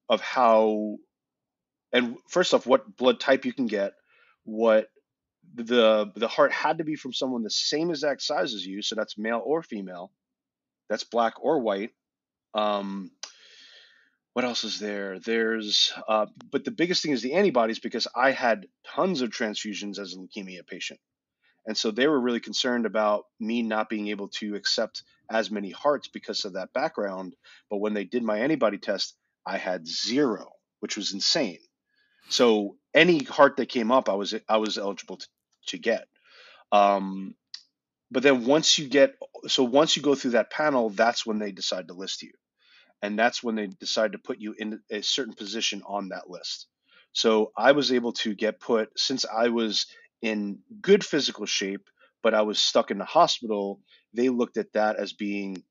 of how, and first off, what blood type you can get, what the heart had to be from someone the same exact size as you. So that's male or female, that's black or white. What else is there? But the biggest thing is the antibodies, because I had tons of transfusions as a leukemia patient. And so they were really concerned about me not being able to accept as many hearts because of that background. But when they did my antibody test, I had zero, which was insane. So any heart that came up, I was eligible to get. But then once you go through that panel, that's when they decide to list you. And that's when they decide to put you in a certain position on that list. So I was able to get put, since I was in good physical shape, but I was stuck in the hospital, they looked at that as being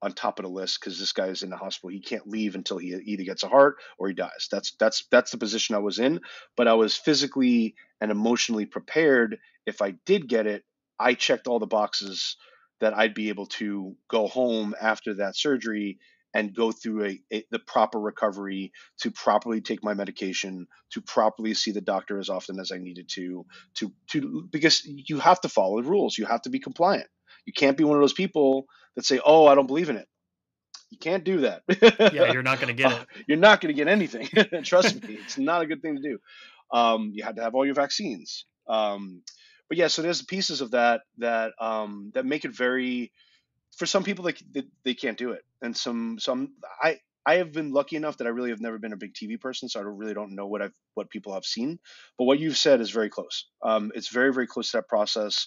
on top of the list because this guy is in the hospital. He can't leave until he either gets a heart or he dies. That's the position I was in, but I was physically and emotionally prepared. If I did get it, I checked all the boxes that I'd be able to go home after that surgery and go through the proper recovery, to properly take my medication, to properly see the doctor as often as I needed to because you have to follow the rules. You have to be compliant. You can't be one of those people that say, oh, I don't believe in it. You can't do that. Yeah, you're not going to get it. You're not going to get anything. Trust me, it's not a good thing to do. You had to have all your vaccines. But yeah, so there's pieces of that make it very, for some people, they can't do it. And I have been lucky enough that I really have never been a big TV person, so I really don't know what people have seen. But what you've said is very close. It's very, very close to that process.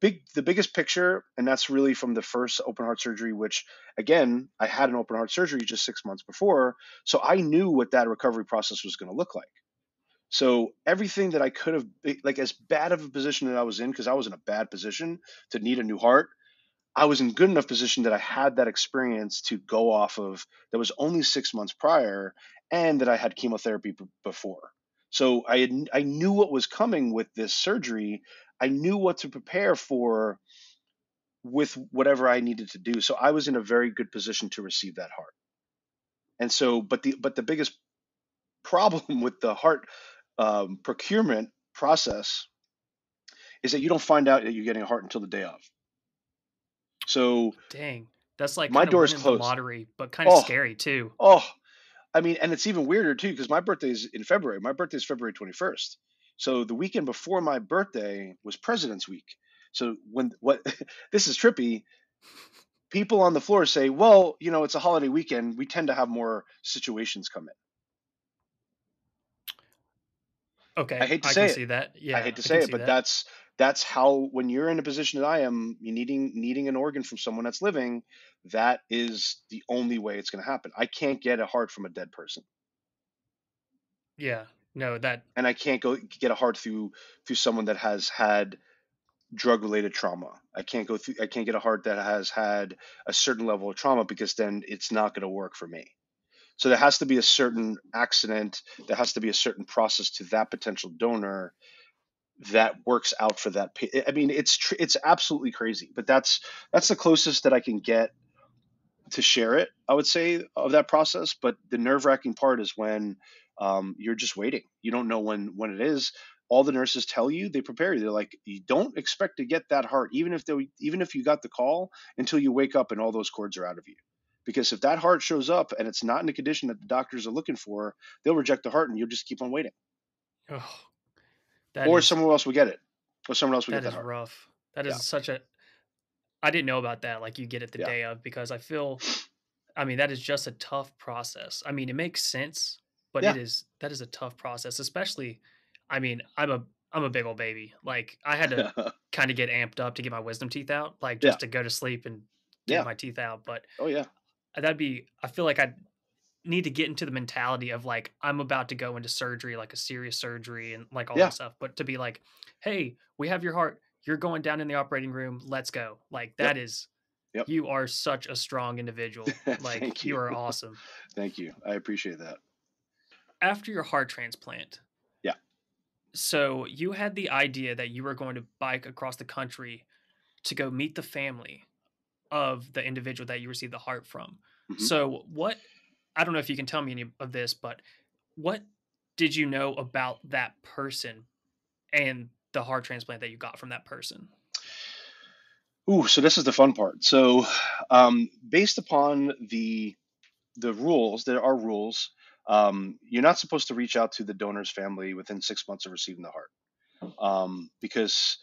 The biggest picture, and that's really from the first open heart surgery, which again, I had an open heart surgery just 6 months before. So I knew what that recovery process was going to look like. So everything that I could have, like as bad of a position that I was in, because I was in a bad position to need a new heart, I was in good enough position that I had that experience to go off of that was only 6 months prior, and that I had chemotherapy before. So I knew what was coming with this surgery. I knew what to prepare for with whatever I needed to do. So I was in a very good position to receive that heart. And so, but the biggest problem with the heart procurement process is that you don't find out that you're getting a heart until the day of. So dang, that's like my door's closed. Lottery, but kind of scary too. Oh, I mean, and it's even weirder too, because my birthday is in February. My birthday is February 21st. So the weekend before my birthday was President's Week. So this is trippy. People on the floor say, well, you know, it's a holiday weekend. We tend to have more situations come in. Okay. I hate to say it. Yeah, I hate to say it, but that's how, when you're in a position that I am, you needing an organ from someone that's living, that is the only way it's going to happen. I can't get a heart from a dead person. Yeah, no, that. And I can't go get a heart through someone that has had drug related trauma. I can't get a heart that has had a certain level of trauma, because then it's not going to work for me. So there has to be a certain accident. There has to be a certain process to that potential donor that works out for that. I mean, it's absolutely crazy, but that's the closest that I can get to share it, I would say, of that process. But the nerve wracking part is when you're just waiting. You don't know when it is. All the nurses tell you, they prepare you. They're like, you don't expect to get that heart, even if you got the call, until you wake up and all those cords are out of you. Because if that heart shows up and it's not in the condition that the doctors are looking for, they'll reject the heart and you'll just keep on waiting. Oh. Or someone else will get that heart. Rough. That is such a, I didn't know about that. Like, you get it the day of, because that is just a tough process. I mean, it makes sense, but that is a tough process, especially, I mean, I'm a big old baby. Like, I had to kind of get amped up to get my wisdom teeth out, like just to go to sleep and get my teeth out. But I feel like I need to get into the mentality of like, I'm about to go into surgery, like a serious surgery and like all that stuff, but to be like, hey, we have your heart. You're going down in the operating room. Let's go. Like, that is, you are such a strong individual. Like, you are awesome. Thank you. I appreciate that. After your heart transplant. Yeah. So you had the idea that you were going to bike across the country to go meet the family of the individual that you received the heart from. Mm-hmm. So I don't know if you can tell me any of this, but what did you know about that person and the heart transplant that you got from that person? Ooh, so this is the fun part. So based upon the rules, there are rules. You're not supposed to reach out to the donor's family within 6 months of receiving the heart, because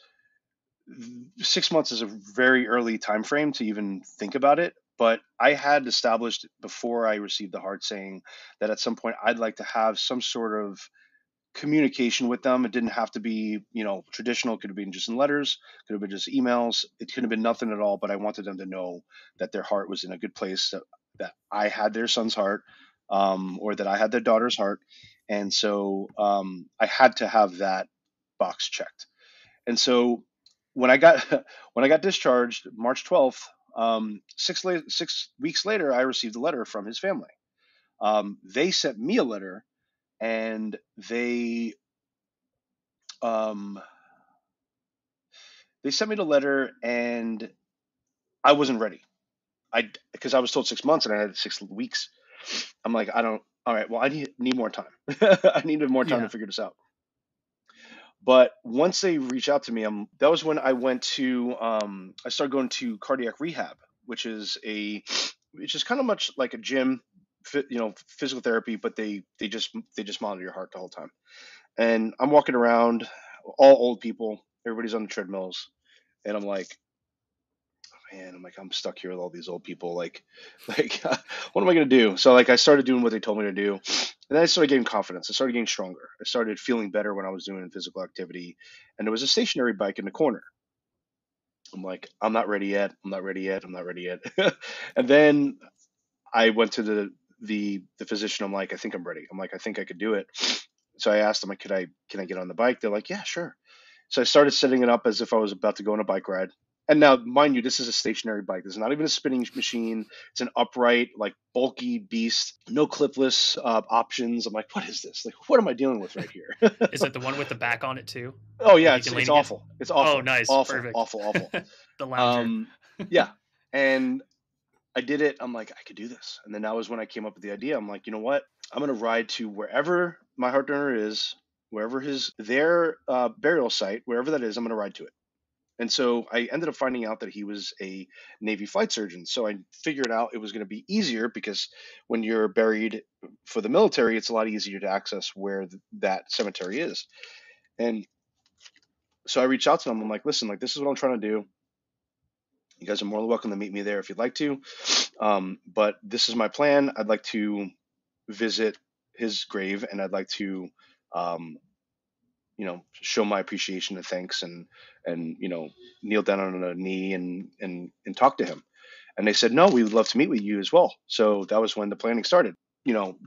6 months is a very early time frame to even think about it. But I had established before I received the heart saying that at some point I'd like to have some sort of communication with them. It didn't have to be, you know, traditional. It could have been just in letters, could have been just emails. It could have been nothing at all, but I wanted them to know that their heart was in a good place, that I had their son's heart, or that I had their daughter's heart. And so I had to have that box checked. And so when I got discharged March 12th, 6 weeks later, I received a letter from his family. They sent me a letter, and they sent me the letter, and I wasn't ready. Because I was told 6 months and I had 6 weeks. I'm like, all right, well, I need more time. I needed more time to figure this out. But once they reached out to me, that was when I went to, I started going to cardiac rehab, which is kind of much like a gym, you know, physical therapy, but they just monitor your heart the whole time. And I'm walking around, all old people, everybody's on the treadmills. And I'm like, oh, man, I'm stuck here with all these old people. What am I going to do? So I started doing what they told me to do. And then I started getting confidence. I started getting stronger. I started feeling better when I was doing physical activity. And there was a stationary bike in the corner. I'm like, I'm not ready yet. I'm not ready yet. I'm not ready yet. And then I went to the physician. I'm like, I think I'm ready. I'm like, I think I could do it. So I asked them, can I get on the bike? They're like, yeah, sure. So I started setting it up as if I was about to go on a bike ride. And now, mind you, this is a stationary bike. This is not even a spinning machine. It's an upright, bulky beast, no clipless options. I'm like, what is this? What am I dealing with right here? Is it the one with the back on it too? Oh yeah, it's awful. It's awful. Oh nice, awful, perfect. Awful. The lounger. Yeah, and I did it. I'm like, I could do this. And then that was when I came up with the idea. I'm like, you know what? I'm gonna ride to wherever my heart donor is, wherever their burial site, wherever that is. I'm gonna ride to it. And so I ended up finding out that he was a Navy flight surgeon. So I figured out it was going to be easier, because when you're buried for the military, it's a lot easier to access where that cemetery is. And so I reached out to him. I'm like, listen, this is what I'm trying to do. You guys are more than welcome to meet me there if you'd like to. But this is my plan. I'd like to visit his grave, and I'd like to, show my appreciation and thanks, and kneel down on a knee and talk to him. And they said, no, we would love to meet with you as well. So that was when the planning started.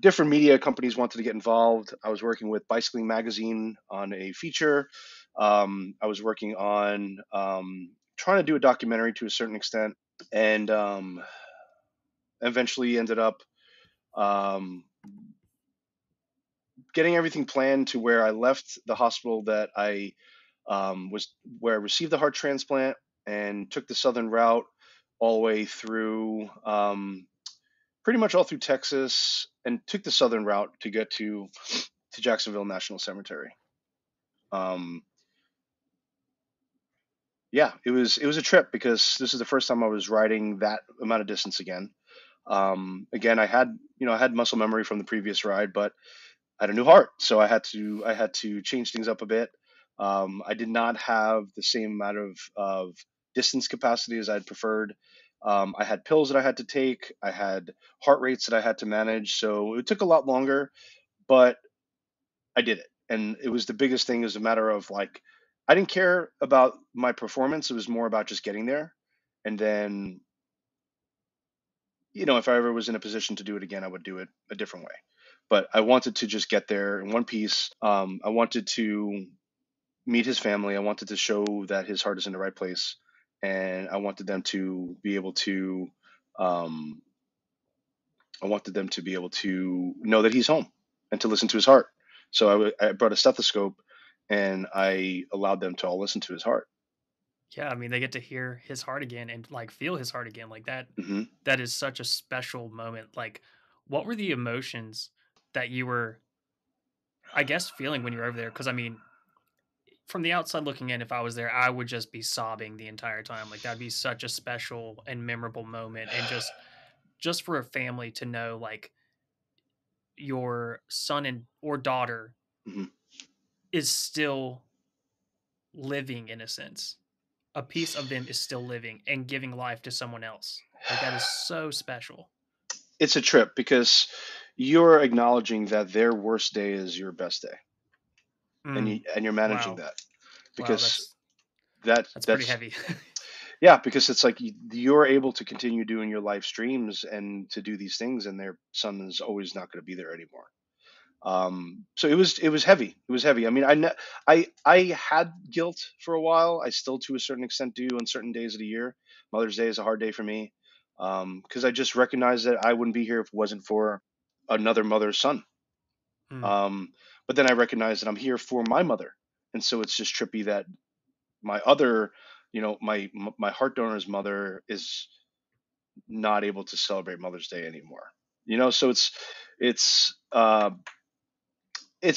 Different media companies wanted to get involved. I was working with Bicycling Magazine on a feature. I was working on trying to do a documentary to a certain extent, and eventually ended up getting everything planned to where I left the hospital that I where I received the heart transplant, and took the southern route all the way through, pretty much all through Texas, and took the southern route to get to Jacksonville National Cemetery. It was a trip, because this is the first time I was riding that amount of distance again. I had, I had muscle memory from the previous ride, but I had a new heart, so I had to change things up a bit. I did not have the same amount of distance capacity as I'd preferred. I had pills that I had to take. I had heart rates that I had to manage, so it took a lot longer, but I did it. And it was the biggest thing. It was a matter of I didn't care about my performance. It was more about just getting there. And then, if I ever was in a position to do it again, I would do it a different way. But I wanted to just get there in one piece. I wanted to meet his family. I wanted to show that his heart is in the right place. And I wanted them to be able to, know that he's home, and to listen to his heart. So I brought a stethoscope, and I allowed them to all listen to his heart. Yeah. They get to hear his heart again, and feel his heart again. That, mm-hmm. That is such a special moment. What were the emotions that you were, feeling when you were over there? Because from the outside looking in, if I was there, I would just be sobbing the entire time. That'd be such a special and memorable moment, and just for a family to know, your son or daughter mm-hmm. is still living, in a sense. A piece of them is still living and giving life to someone else. Like, that is so special. It's a trip because you're acknowledging that their worst day is your best day. And you're managing that, because that's pretty heavy. Yeah, because it's like you're able to continue doing your live streams and to do these things, and their son is always not going to be there anymore. So it was heavy. It was heavy. I mean, I had guilt for a while. I still, to a certain extent, do on certain days of the year. Mother's Day is a hard day for me, because I just recognize that I wouldn't be here if it wasn't for another mother's son. But then I recognize that I'm here for my mother. And so it's just trippy that my other, my heart donor's mother is not able to celebrate Mother's Day anymore. So it's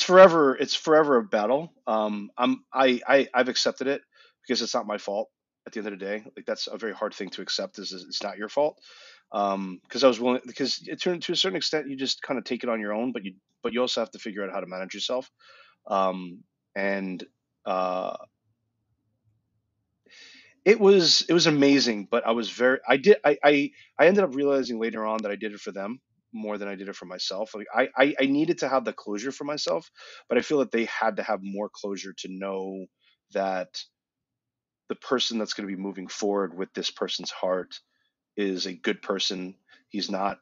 forever a battle. I've accepted it because it's not my fault at the end of the day. Like, that's a very hard thing to accept, is it's not your fault. Because to a certain extent, you just kind of take it on your own, but you also have to figure out how to manage yourself. It was amazing, but I ended up realizing later on that I did it for them more than I did it for myself. Like, I needed to have the closure for myself, but I feel that they had to have more closure to know that the person that's going to be moving forward with this person's heart is a good person. He's not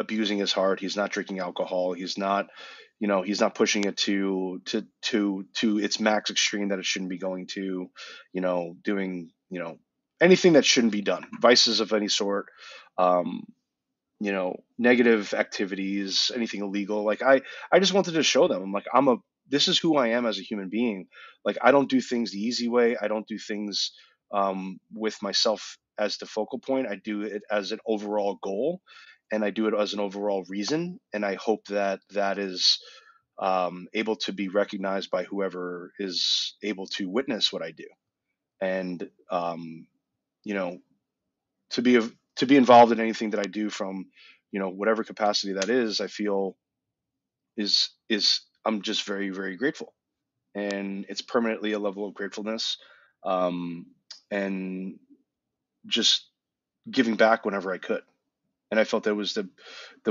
abusing his heart. He's not drinking alcohol. He's not, he's not pushing it to its max extreme that it shouldn't be going to, doing, anything that shouldn't be done, vices of any sort, negative activities, anything illegal. Like, I just wanted to show them, I'm like, this is who I am as a human being. Like, I don't do things the easy way. I don't do things with myself as the focal point. I do it as an overall goal, and I do it as an overall reason. And I hope that that is able to be recognized by whoever is able to witness what I do. And, to be involved in anything that I do from, whatever capacity that is, I feel I'm just very, very grateful. And it's permanently a level of gratefulness. And just giving back whenever I could. And I felt that was the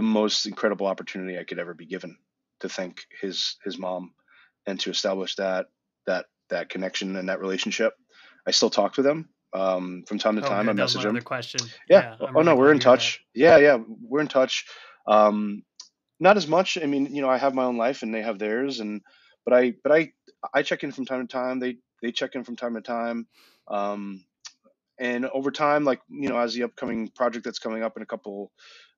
most incredible opportunity I could ever be given, to thank his mom and to establish that connection and that relationship. I still talk to them from time to time. I message them. Yeah. We're in touch. Yeah. We're in touch. Not as much. I mean, I have my own life and they have theirs, but I check in from time to time. They check in from time to time. And over time, like, as the upcoming project that's coming up in a couple,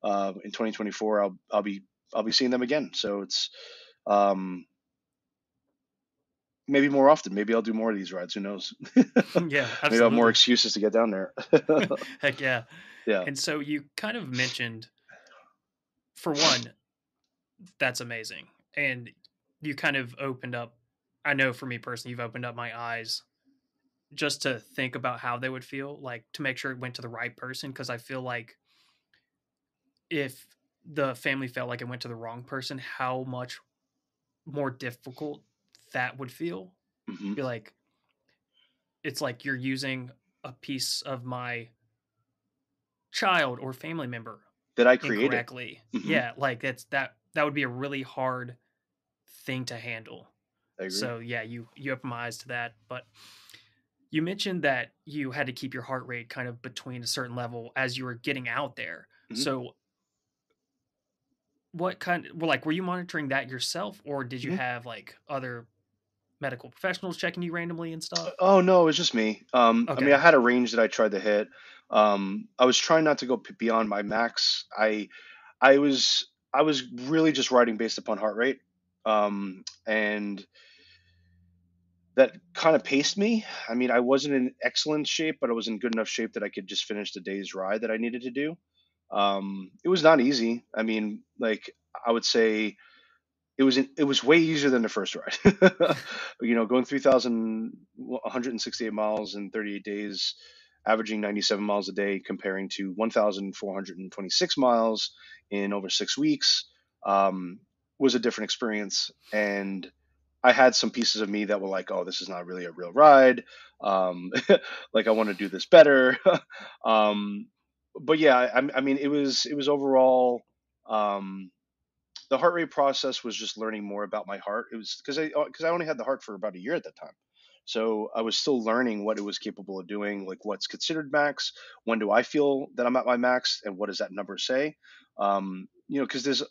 in 2024, I'll be seeing them again. So it's, maybe more often, maybe I'll do more of these rides. Who knows? Yeah. Absolutely. Maybe I'll have more excuses to get down there. Heck yeah. Yeah. And so you kind of mentioned, for one, that's amazing. And you kind of opened up, I know for me personally, you've opened up my eyes just to think about how they would feel, like, to make sure it went to the right person. Cause I feel like if the family felt like it went to the wrong person, how much more difficult that would feel. Mm-hmm. Be like, it's like you're using a piece of my child or family member that I created. Mm-hmm. Yeah. Like, that would be a really hard thing to handle. I agree. So yeah, you open my eyes to that, but you mentioned that you had to keep your heart rate kind of between a certain level as you were getting out there. Mm-hmm. So what were you monitoring that yourself, or did you mm-hmm. have like other medical professionals checking you randomly and stuff? Oh no, it was just me. I mean, I had a range that I tried to hit. I was trying not to go beyond my max. I was really just riding based upon heart rate. And that kind of paced me. I mean, I wasn't in excellent shape, but I was in good enough shape that I could just finish the day's ride that I needed to do. It was not easy. I mean, like, I would say it was way easier than the first ride. Going 3,168 miles in 38 days, averaging 97 miles a day, comparing to 1,426 miles in over 6 weeks, was a different experience. And I had some pieces of me that were like, oh, this is not really a real ride. Like, I want to do this better. but yeah, I mean, it was overall, the heart rate process was just learning more about my heart. It was because I only had the heart for about a year at that time. So I was still learning what it was capable of doing, like what's considered max, when do I feel that I'm at my max, and what does that number say? You know, because there's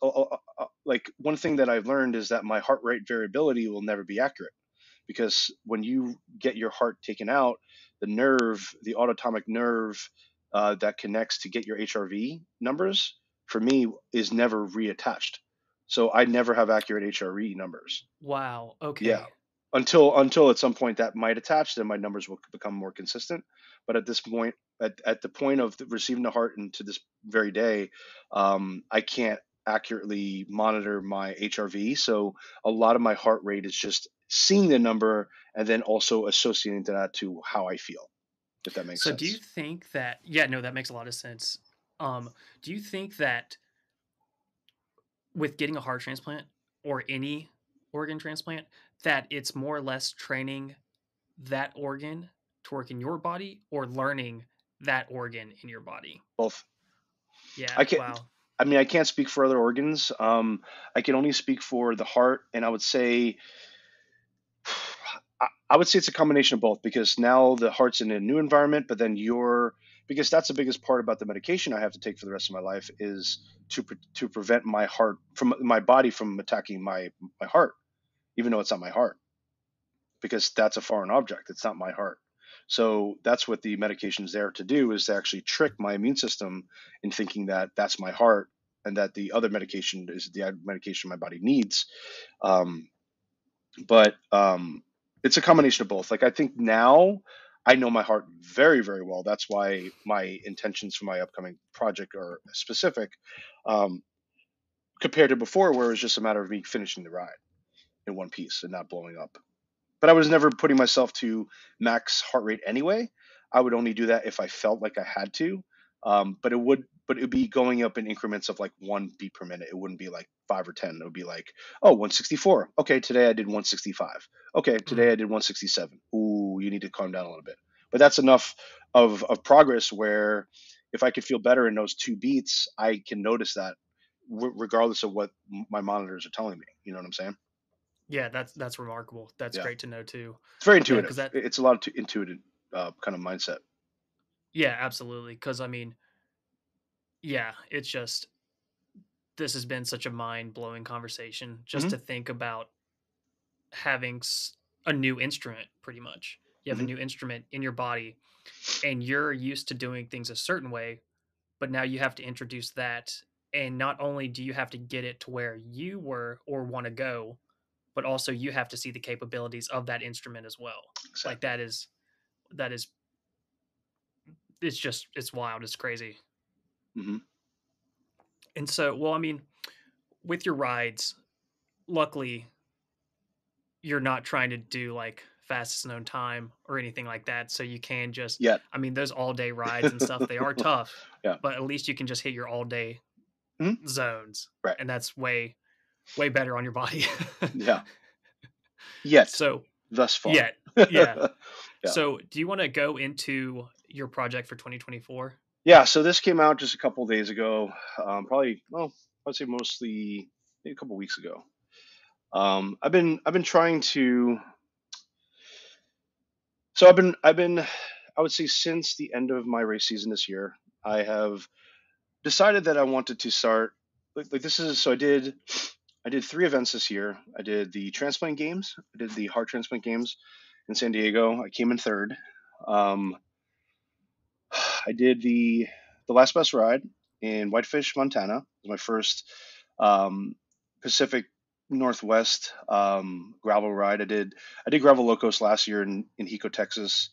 like one thing that I've learned is that my heart rate variability will never be accurate, because when you get your heart taken out, the nerve, the autotomic nerve that connects to get your HRV numbers, for me, is never reattached. So I never have accurate HRV numbers. Wow. Okay. Yeah. Until at some point that might attach, then my numbers will become more consistent. But at this point, at the point of receiving the heart and to this very day, I can't accurately monitor my HRV. So a lot of my heart rate is just seeing the number and then also associating that to how I feel, if that makes sense. So do you think that, yeah, no, that makes a lot of sense. Do you think that with getting a heart transplant or any organ transplant, that it's more or less training that organ to work in your body, or learning that organ in your body? Both. Yeah. I can't, wow. I mean, I can't speak for other organs. I can only speak for the heart. And I would say it's a combination of both, because now the heart's in a new environment, but then because that's the biggest part about the medication I have to take for the rest of my life, is to prevent my heart from my body from attacking my heart, even though it's not my heart, because that's a foreign object. It's not my heart. So that's what the medication's there to do, is to actually trick my immune system in thinking that that's my heart, and that the other medication is the medication my body needs. But it's a combination of both. Like, I think now I know my heart very, very well. That's why my intentions for my upcoming project are specific, compared to before, where it was just a matter of me finishing the ride in one piece and not blowing up. But I was never putting myself to max heart rate anyway. I would only do that if I felt like I had to. But it'd be going up in increments of like 1 beat per minute. It wouldn't be like 5 or 10. It would be like, oh, 164. Okay. Today I did 165. Okay. Today I did 167. Ooh, you need to calm down a little bit. But that's enough of progress where if I could feel better in those 2 beats, I can notice that regardless of what my monitors are telling me. You know what I'm saying? Yeah, that's remarkable. That's great to know too. It's very intuitive. Yeah, it's a lot of intuitive kind of mindset. Yeah, absolutely. Because I mean, yeah, it's just, this has been such a mind-blowing conversation, just to think about having a new instrument, pretty much. You have a new instrument in your body, and you're used to doing things a certain way, but now you have to introduce that. And not only do you have to get it to where you were or want to go, but also you have to see the capabilities of that instrument as well. Exactly. Like that is, it's just, it's wild. It's crazy. Mm-hmm. And so, well, I mean, with your rides, luckily you're not trying to do like fastest known time or anything like that. So you can just, I mean, those all day rides and stuff, they are tough, but at least you can just hit your all day zones. Right. And that's way better on your body. So thus far. So do you want to go into your project for 2024? Yeah. So this came out just a couple of days ago. I'd say mostly maybe a couple of weeks ago. I've been trying to, so I would say since the end of my race season this year, I have decided that I wanted to start I did 3 events this year. I did the transplant games. I did the heart transplant games in San Diego. I came in 3rd. I did the last best ride in Whitefish, Montana. It was my first Pacific Northwest gravel ride. I did Gravel Locos last year in Hico, Texas.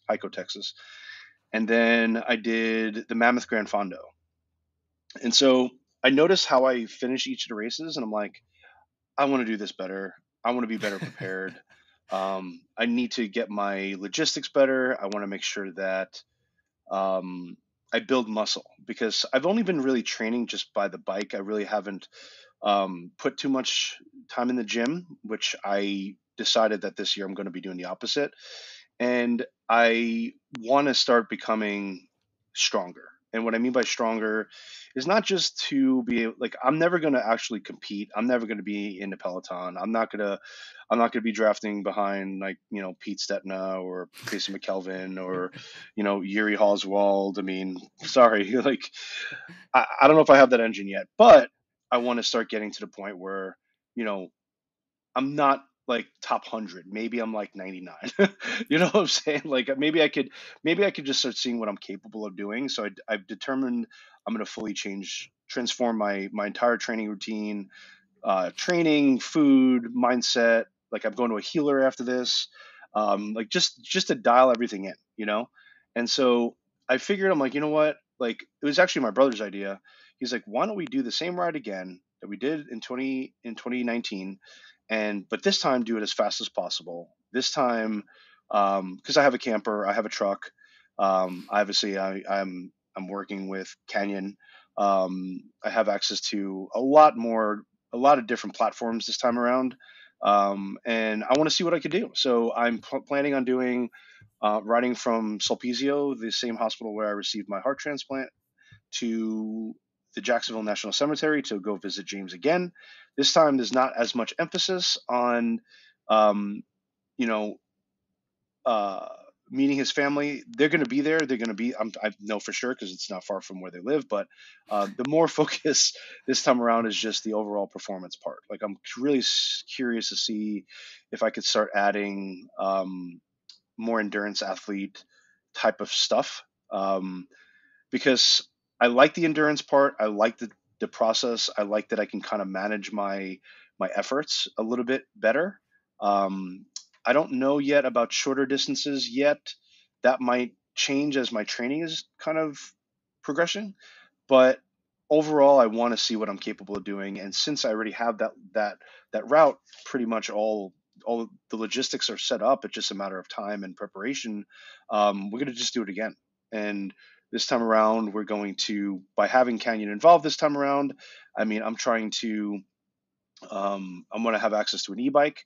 And then I did the Mammoth Grand Fondo. And so I notice how I finish each of the races, and I'm like, I want to do this better. I want to be better prepared. I need to get my logistics better. I want to make sure that I build muscle, because I've only been really training just by the bike. I really haven't put too much time in the gym, which I decided that this year I'm going to be doing the opposite. And I want to start becoming stronger And what I mean by stronger is not just to be like, I'm never going to actually compete. I'm never going to be in the peloton. I'm not going to be drafting behind like, you know, Pete Stetna or Casey McKelvin or, you know, Yuri Hoswald. I mean, sorry, like, I don't know if I have that engine yet, but I want to start getting to the point where, you know, I'm not like top 100, maybe I'm like 99, you know what I'm saying? Like maybe I could just start seeing what I'm capable of doing. So I've determined I'm going to fully transform my entire training routine, training, food, mindset. Like I'm going to a healer after this, like just to dial everything in, you know? And so I figured, I'm like, you know what? Like it was actually my brother's idea. He's like, why don't we do the same ride again that we did in 2019? But this time do it as fast as possible. This time, because I have a camper, I have a truck. Obviously, I'm working with Canyon. I have access to a lot of different platforms this time around, and I want to see what I could do. So I'm planning on doing riding from Sulpizio, the same hospital where I received my heart transplant, to the Jacksonville National Cemetery to go visit James again. This time there's not as much emphasis on, meeting his family. They're going to be there. They're going to be, I know for sure, cause it's not far from where they live, but the more focus this time around is just the overall performance part. Like I'm really curious to see if I could start adding more endurance athlete type of stuff. Because I like the endurance part. I like the process. I like that I can kind of manage my efforts a little bit better. I don't know yet about shorter distances yet. That might change as my training is kind of progressing. But overall, I want to see what I'm capable of doing. And since I already have that route, pretty much all the logistics are set up. It's just a matter of time and preparation. We're going to just do it again. And this time around, we're going to, by having Canyon involved this time around, I mean, I'm going to have access to an e-bike.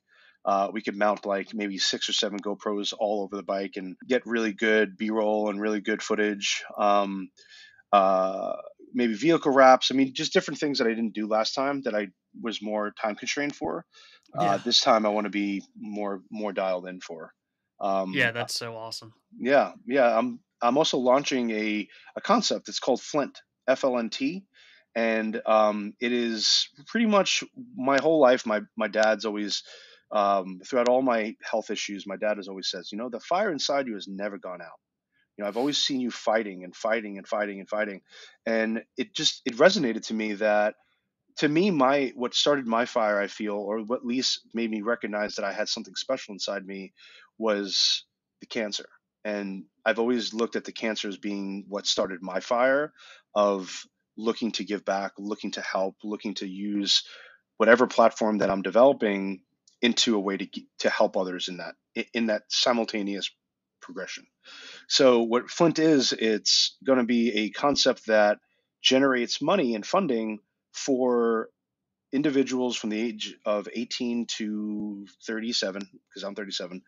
We could mount like maybe 6 or 7 GoPros all over the bike and get really good B-roll and really good footage. Maybe vehicle wraps. I mean, just different things that I didn't do last time that I was more time constrained for. Yeah. This time I want to be more dialed in for. Yeah, that's so awesome. Yeah. Yeah. I'm also launching a concept. It's called Flnt, FLNT. And it is pretty much my whole life. My dad's always, throughout all my health issues, my dad has always said, you know, the fire inside you has never gone out. You know, I've always seen you fighting and fighting and fighting and fighting. And it resonated to me that, to me, what started my fire, I feel, or what at least made me recognize that I had something special inside me, was the cancer. And I've always looked at the cancer as being what started my fire of looking to give back, looking to help, looking to use whatever platform that I'm developing into a way to help others in that simultaneous progression. So what Flint is, it's going to be a concept that generates money and funding for individuals from the age of 18 to 37, because I'm 37,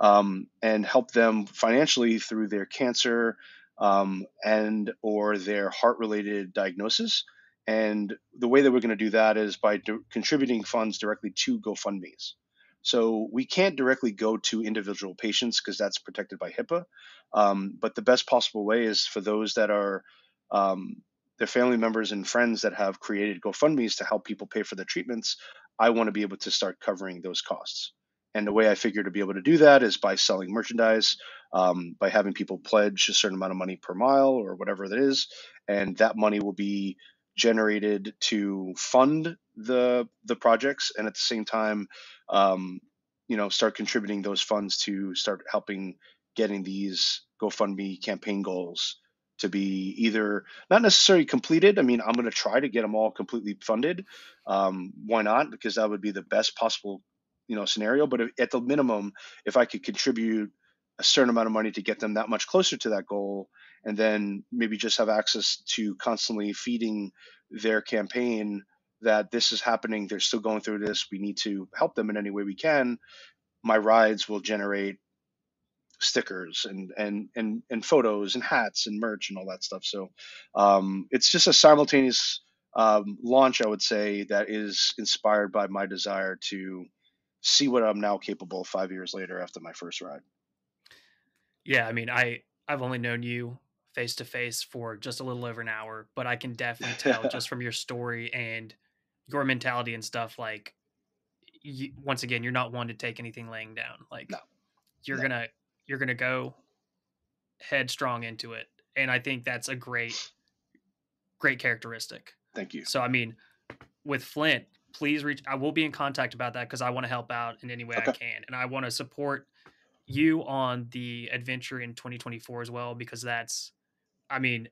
and help them financially through their cancer and or their heart-related diagnosis. And the way that we're going to do that is by contributing funds directly to GoFundMes. So we can't directly go to individual patients because that's protected by HIPAA. But the best possible way is for those that are their family members and friends that have created GoFundMes to help people pay for their treatments. I want to be able to start covering those costs. And the way I figure to be able to do that is by selling merchandise, by having people pledge a certain amount of money per mile or whatever that is. And that money will be generated to fund the projects. And at the same time, you know, start contributing those funds to start helping getting these GoFundMe campaign goals to be either not necessarily completed. I mean, I'm going to try to get them all completely funded. Why not? Because that would be the best possible, you know, scenario. But at the minimum, if I could contribute a certain amount of money to get them that much closer to that goal, and then maybe just have access to constantly feeding their campaign that this is happening, they're still going through this, we need to help them in any way we can. My rides will generate stickers and photos and hats and merch and all that stuff. So it's just a simultaneous launch, I would say, that is inspired by my desire to see what I'm now capable of 5 years later after my first ride. Yeah, I mean, I've only known you face to face for just a little over an hour, but I can definitely tell just from your story and your mentality and stuff, like, you, once again, you're not one to take anything laying down. Like, no, you're gonna go headstrong into it, and I think that's a great characteristic. Thank you. So, I mean, with Flint, please reach. I will be in contact about that because I want to help out in any way I can, and I want to support you on the adventure in 2024 as well, because that's, I mean,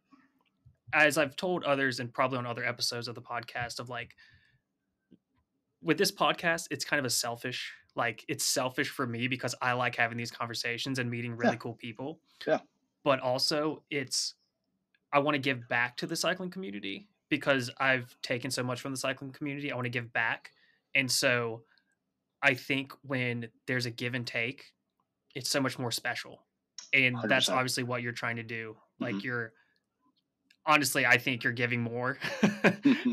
as I've told others and probably on other episodes of the podcast, of like, with this podcast, it's kind of a selfish, like, it's selfish for me because I like having these conversations and meeting really cool people. Yeah. But also it's, I want to give back to the cycling community because I've taken so much from the cycling community. I want to give back. And so I think when there's a give and take, it's so much more special. And 100%. That's obviously what you're trying to do. Like you're, honestly, I think you're giving more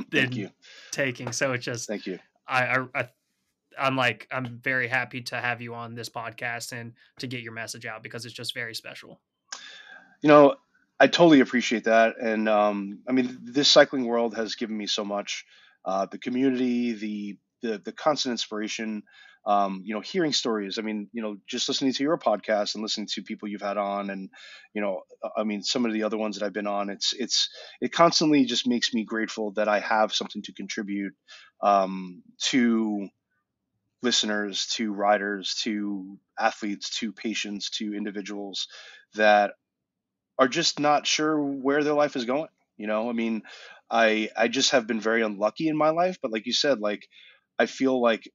than taking. So it's just, thank you. I'm like, I'm very happy to have you on this podcast and to get your message out because it's just very special. You know, I totally appreciate that. And, I mean, this cycling world has given me so much, the community, the constant inspiration, you know, hearing stories. I mean, you know, just listening to your podcast and listening to people you've had on and, you know, I mean, some of the other ones that I've been on, it constantly just makes me grateful that I have something to contribute, to listeners, to riders, to athletes, to patients, to individuals that are just not sure where their life is going. You know, I mean, I just have been very unlucky in my life, but like you said, like, I feel like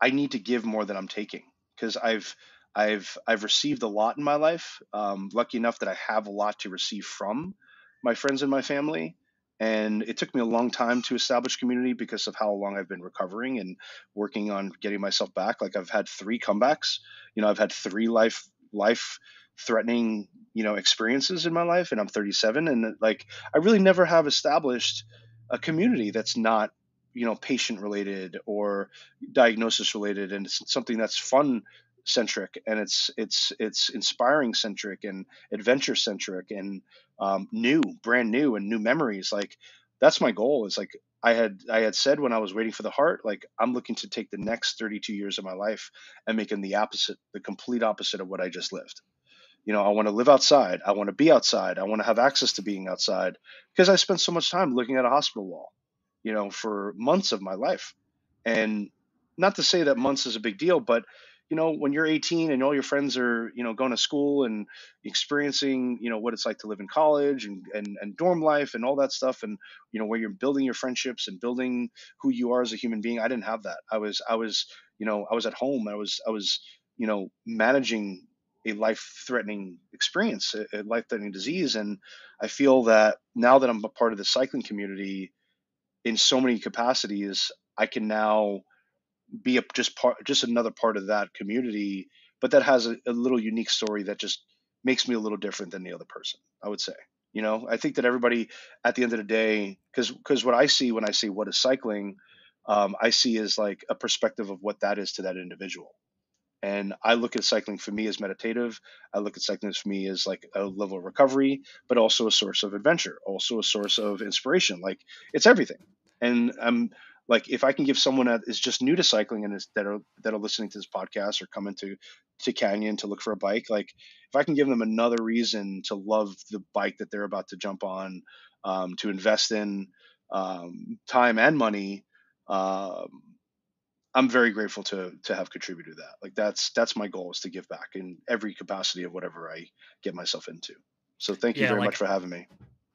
I need to give more than I'm taking because I've received a lot in my life. Lucky enough that I have a lot to receive from my friends and my family. And it took me a long time to establish community because of how long I've been recovering and working on getting myself back. Like I've had 3 comebacks, you know, I've had 3 life threatening, you know, experiences in my life, and I'm 37. And like, I really never have established a community that's not, you know, patient related or diagnosis related. And it's something that's fun centric and it's inspiring centric and adventure centric and, brand new and new memories. Like that's my goal. It's like, I had said when I was waiting for the heart, like I'm looking to take the next 32 years of my life and make them the complete opposite of what I just lived. You know, I want to live outside. I want to be outside. I want to have access to being outside because I spent so much time looking at a hospital wall, you know, for months of my life. And not to say that months is a big deal, but, you know, when you're 18 and all your friends are, you know, going to school and experiencing, you know, what it's like to live in college and dorm life and all that stuff. And, you know, where you're building your friendships and building who you are as a human being. I didn't have that. I was at home. I was, you know, managing a life-threatening experience, a life-threatening disease. And I feel that now that I'm a part of the cycling community, in so many capacities, I can now be just another part of that community, but that has a little unique story that just makes me a little different than the other person, I would say. You know, I think that everybody at the end of the day, because what I see when I say what is cycling, I see is like a perspective of what that is to that individual. And I look at cycling for me as meditative. I look at cycling for me as like a level of recovery, but also a source of adventure, also a source of inspiration. Like it's everything. And I'm like, if I can give someone that is just new to cycling and that are listening to this podcast or coming to Canyon to look for a bike, like if I can give them another reason to love the bike that they're about to jump on, to invest in time and money, I'm very grateful to have contributed to that. Like that's my goal, is to give back in every capacity of whatever I get myself into. So thank you very much for having me.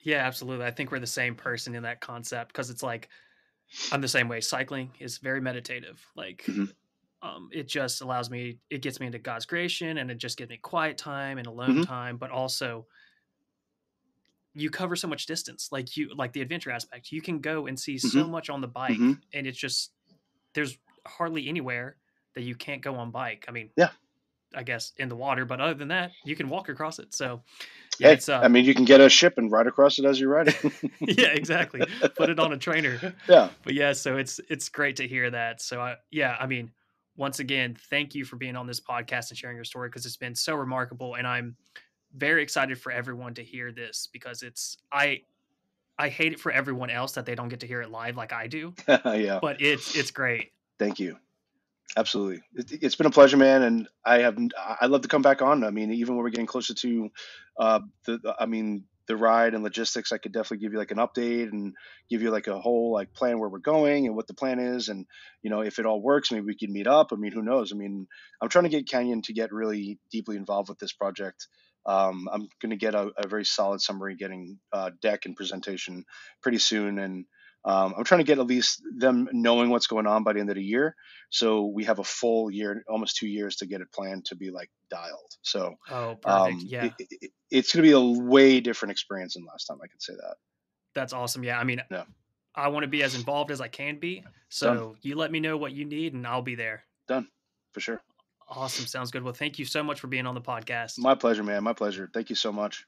Yeah, absolutely. I think we're the same person in that concept, because it's like, I'm the same way. Cycling is very meditative. Like it just allows me, it gets me into God's creation, and it just gives me quiet time and alone time, but also you cover so much distance. Like the adventure aspect, you can go and see so much on the bike, and it's just, there's hardly anywhere that you can't go on bike. I mean, I guess, in the water. But other than that, you can walk across it. So yeah, hey, it's, I mean, you can get a ship and ride across it as you ride it. Yeah, exactly. Put it on a trainer. Yeah. But yeah, so it's great to hear that. So I mean, once again, thank you for being on this podcast and sharing your story, because it's been so remarkable. And I'm very excited for everyone to hear this, because it's, I hate it for everyone else that they don't get to hear it live like I do. Yeah. But it's great. Thank you. Absolutely. It's been a pleasure, man. And I love to come back on. I mean, even when we're getting closer to the ride and logistics, I could definitely give you like an update and give you like a whole like plan where we're going and what the plan is. And, you know, if it all works, maybe we can meet up. I mean, who knows? I mean, I'm trying to get Canyon to get really deeply involved with this project. I'm going to get a very solid summary, getting deck and presentation pretty soon. And I'm trying to get at least them knowing what's going on by the end of the year. So we have a full year, almost 2 years, to get it planned to be like dialed. So perfect. Yeah. It's going to be a way different experience than last time. I can say that. That's awesome. Yeah. I mean, yeah. I want to be as involved as I can be. So you let me know what you need and I'll be there. Done. For sure. Awesome. Sounds good. Well, thank you so much for being on the podcast. My pleasure, man. My pleasure. Thank you so much.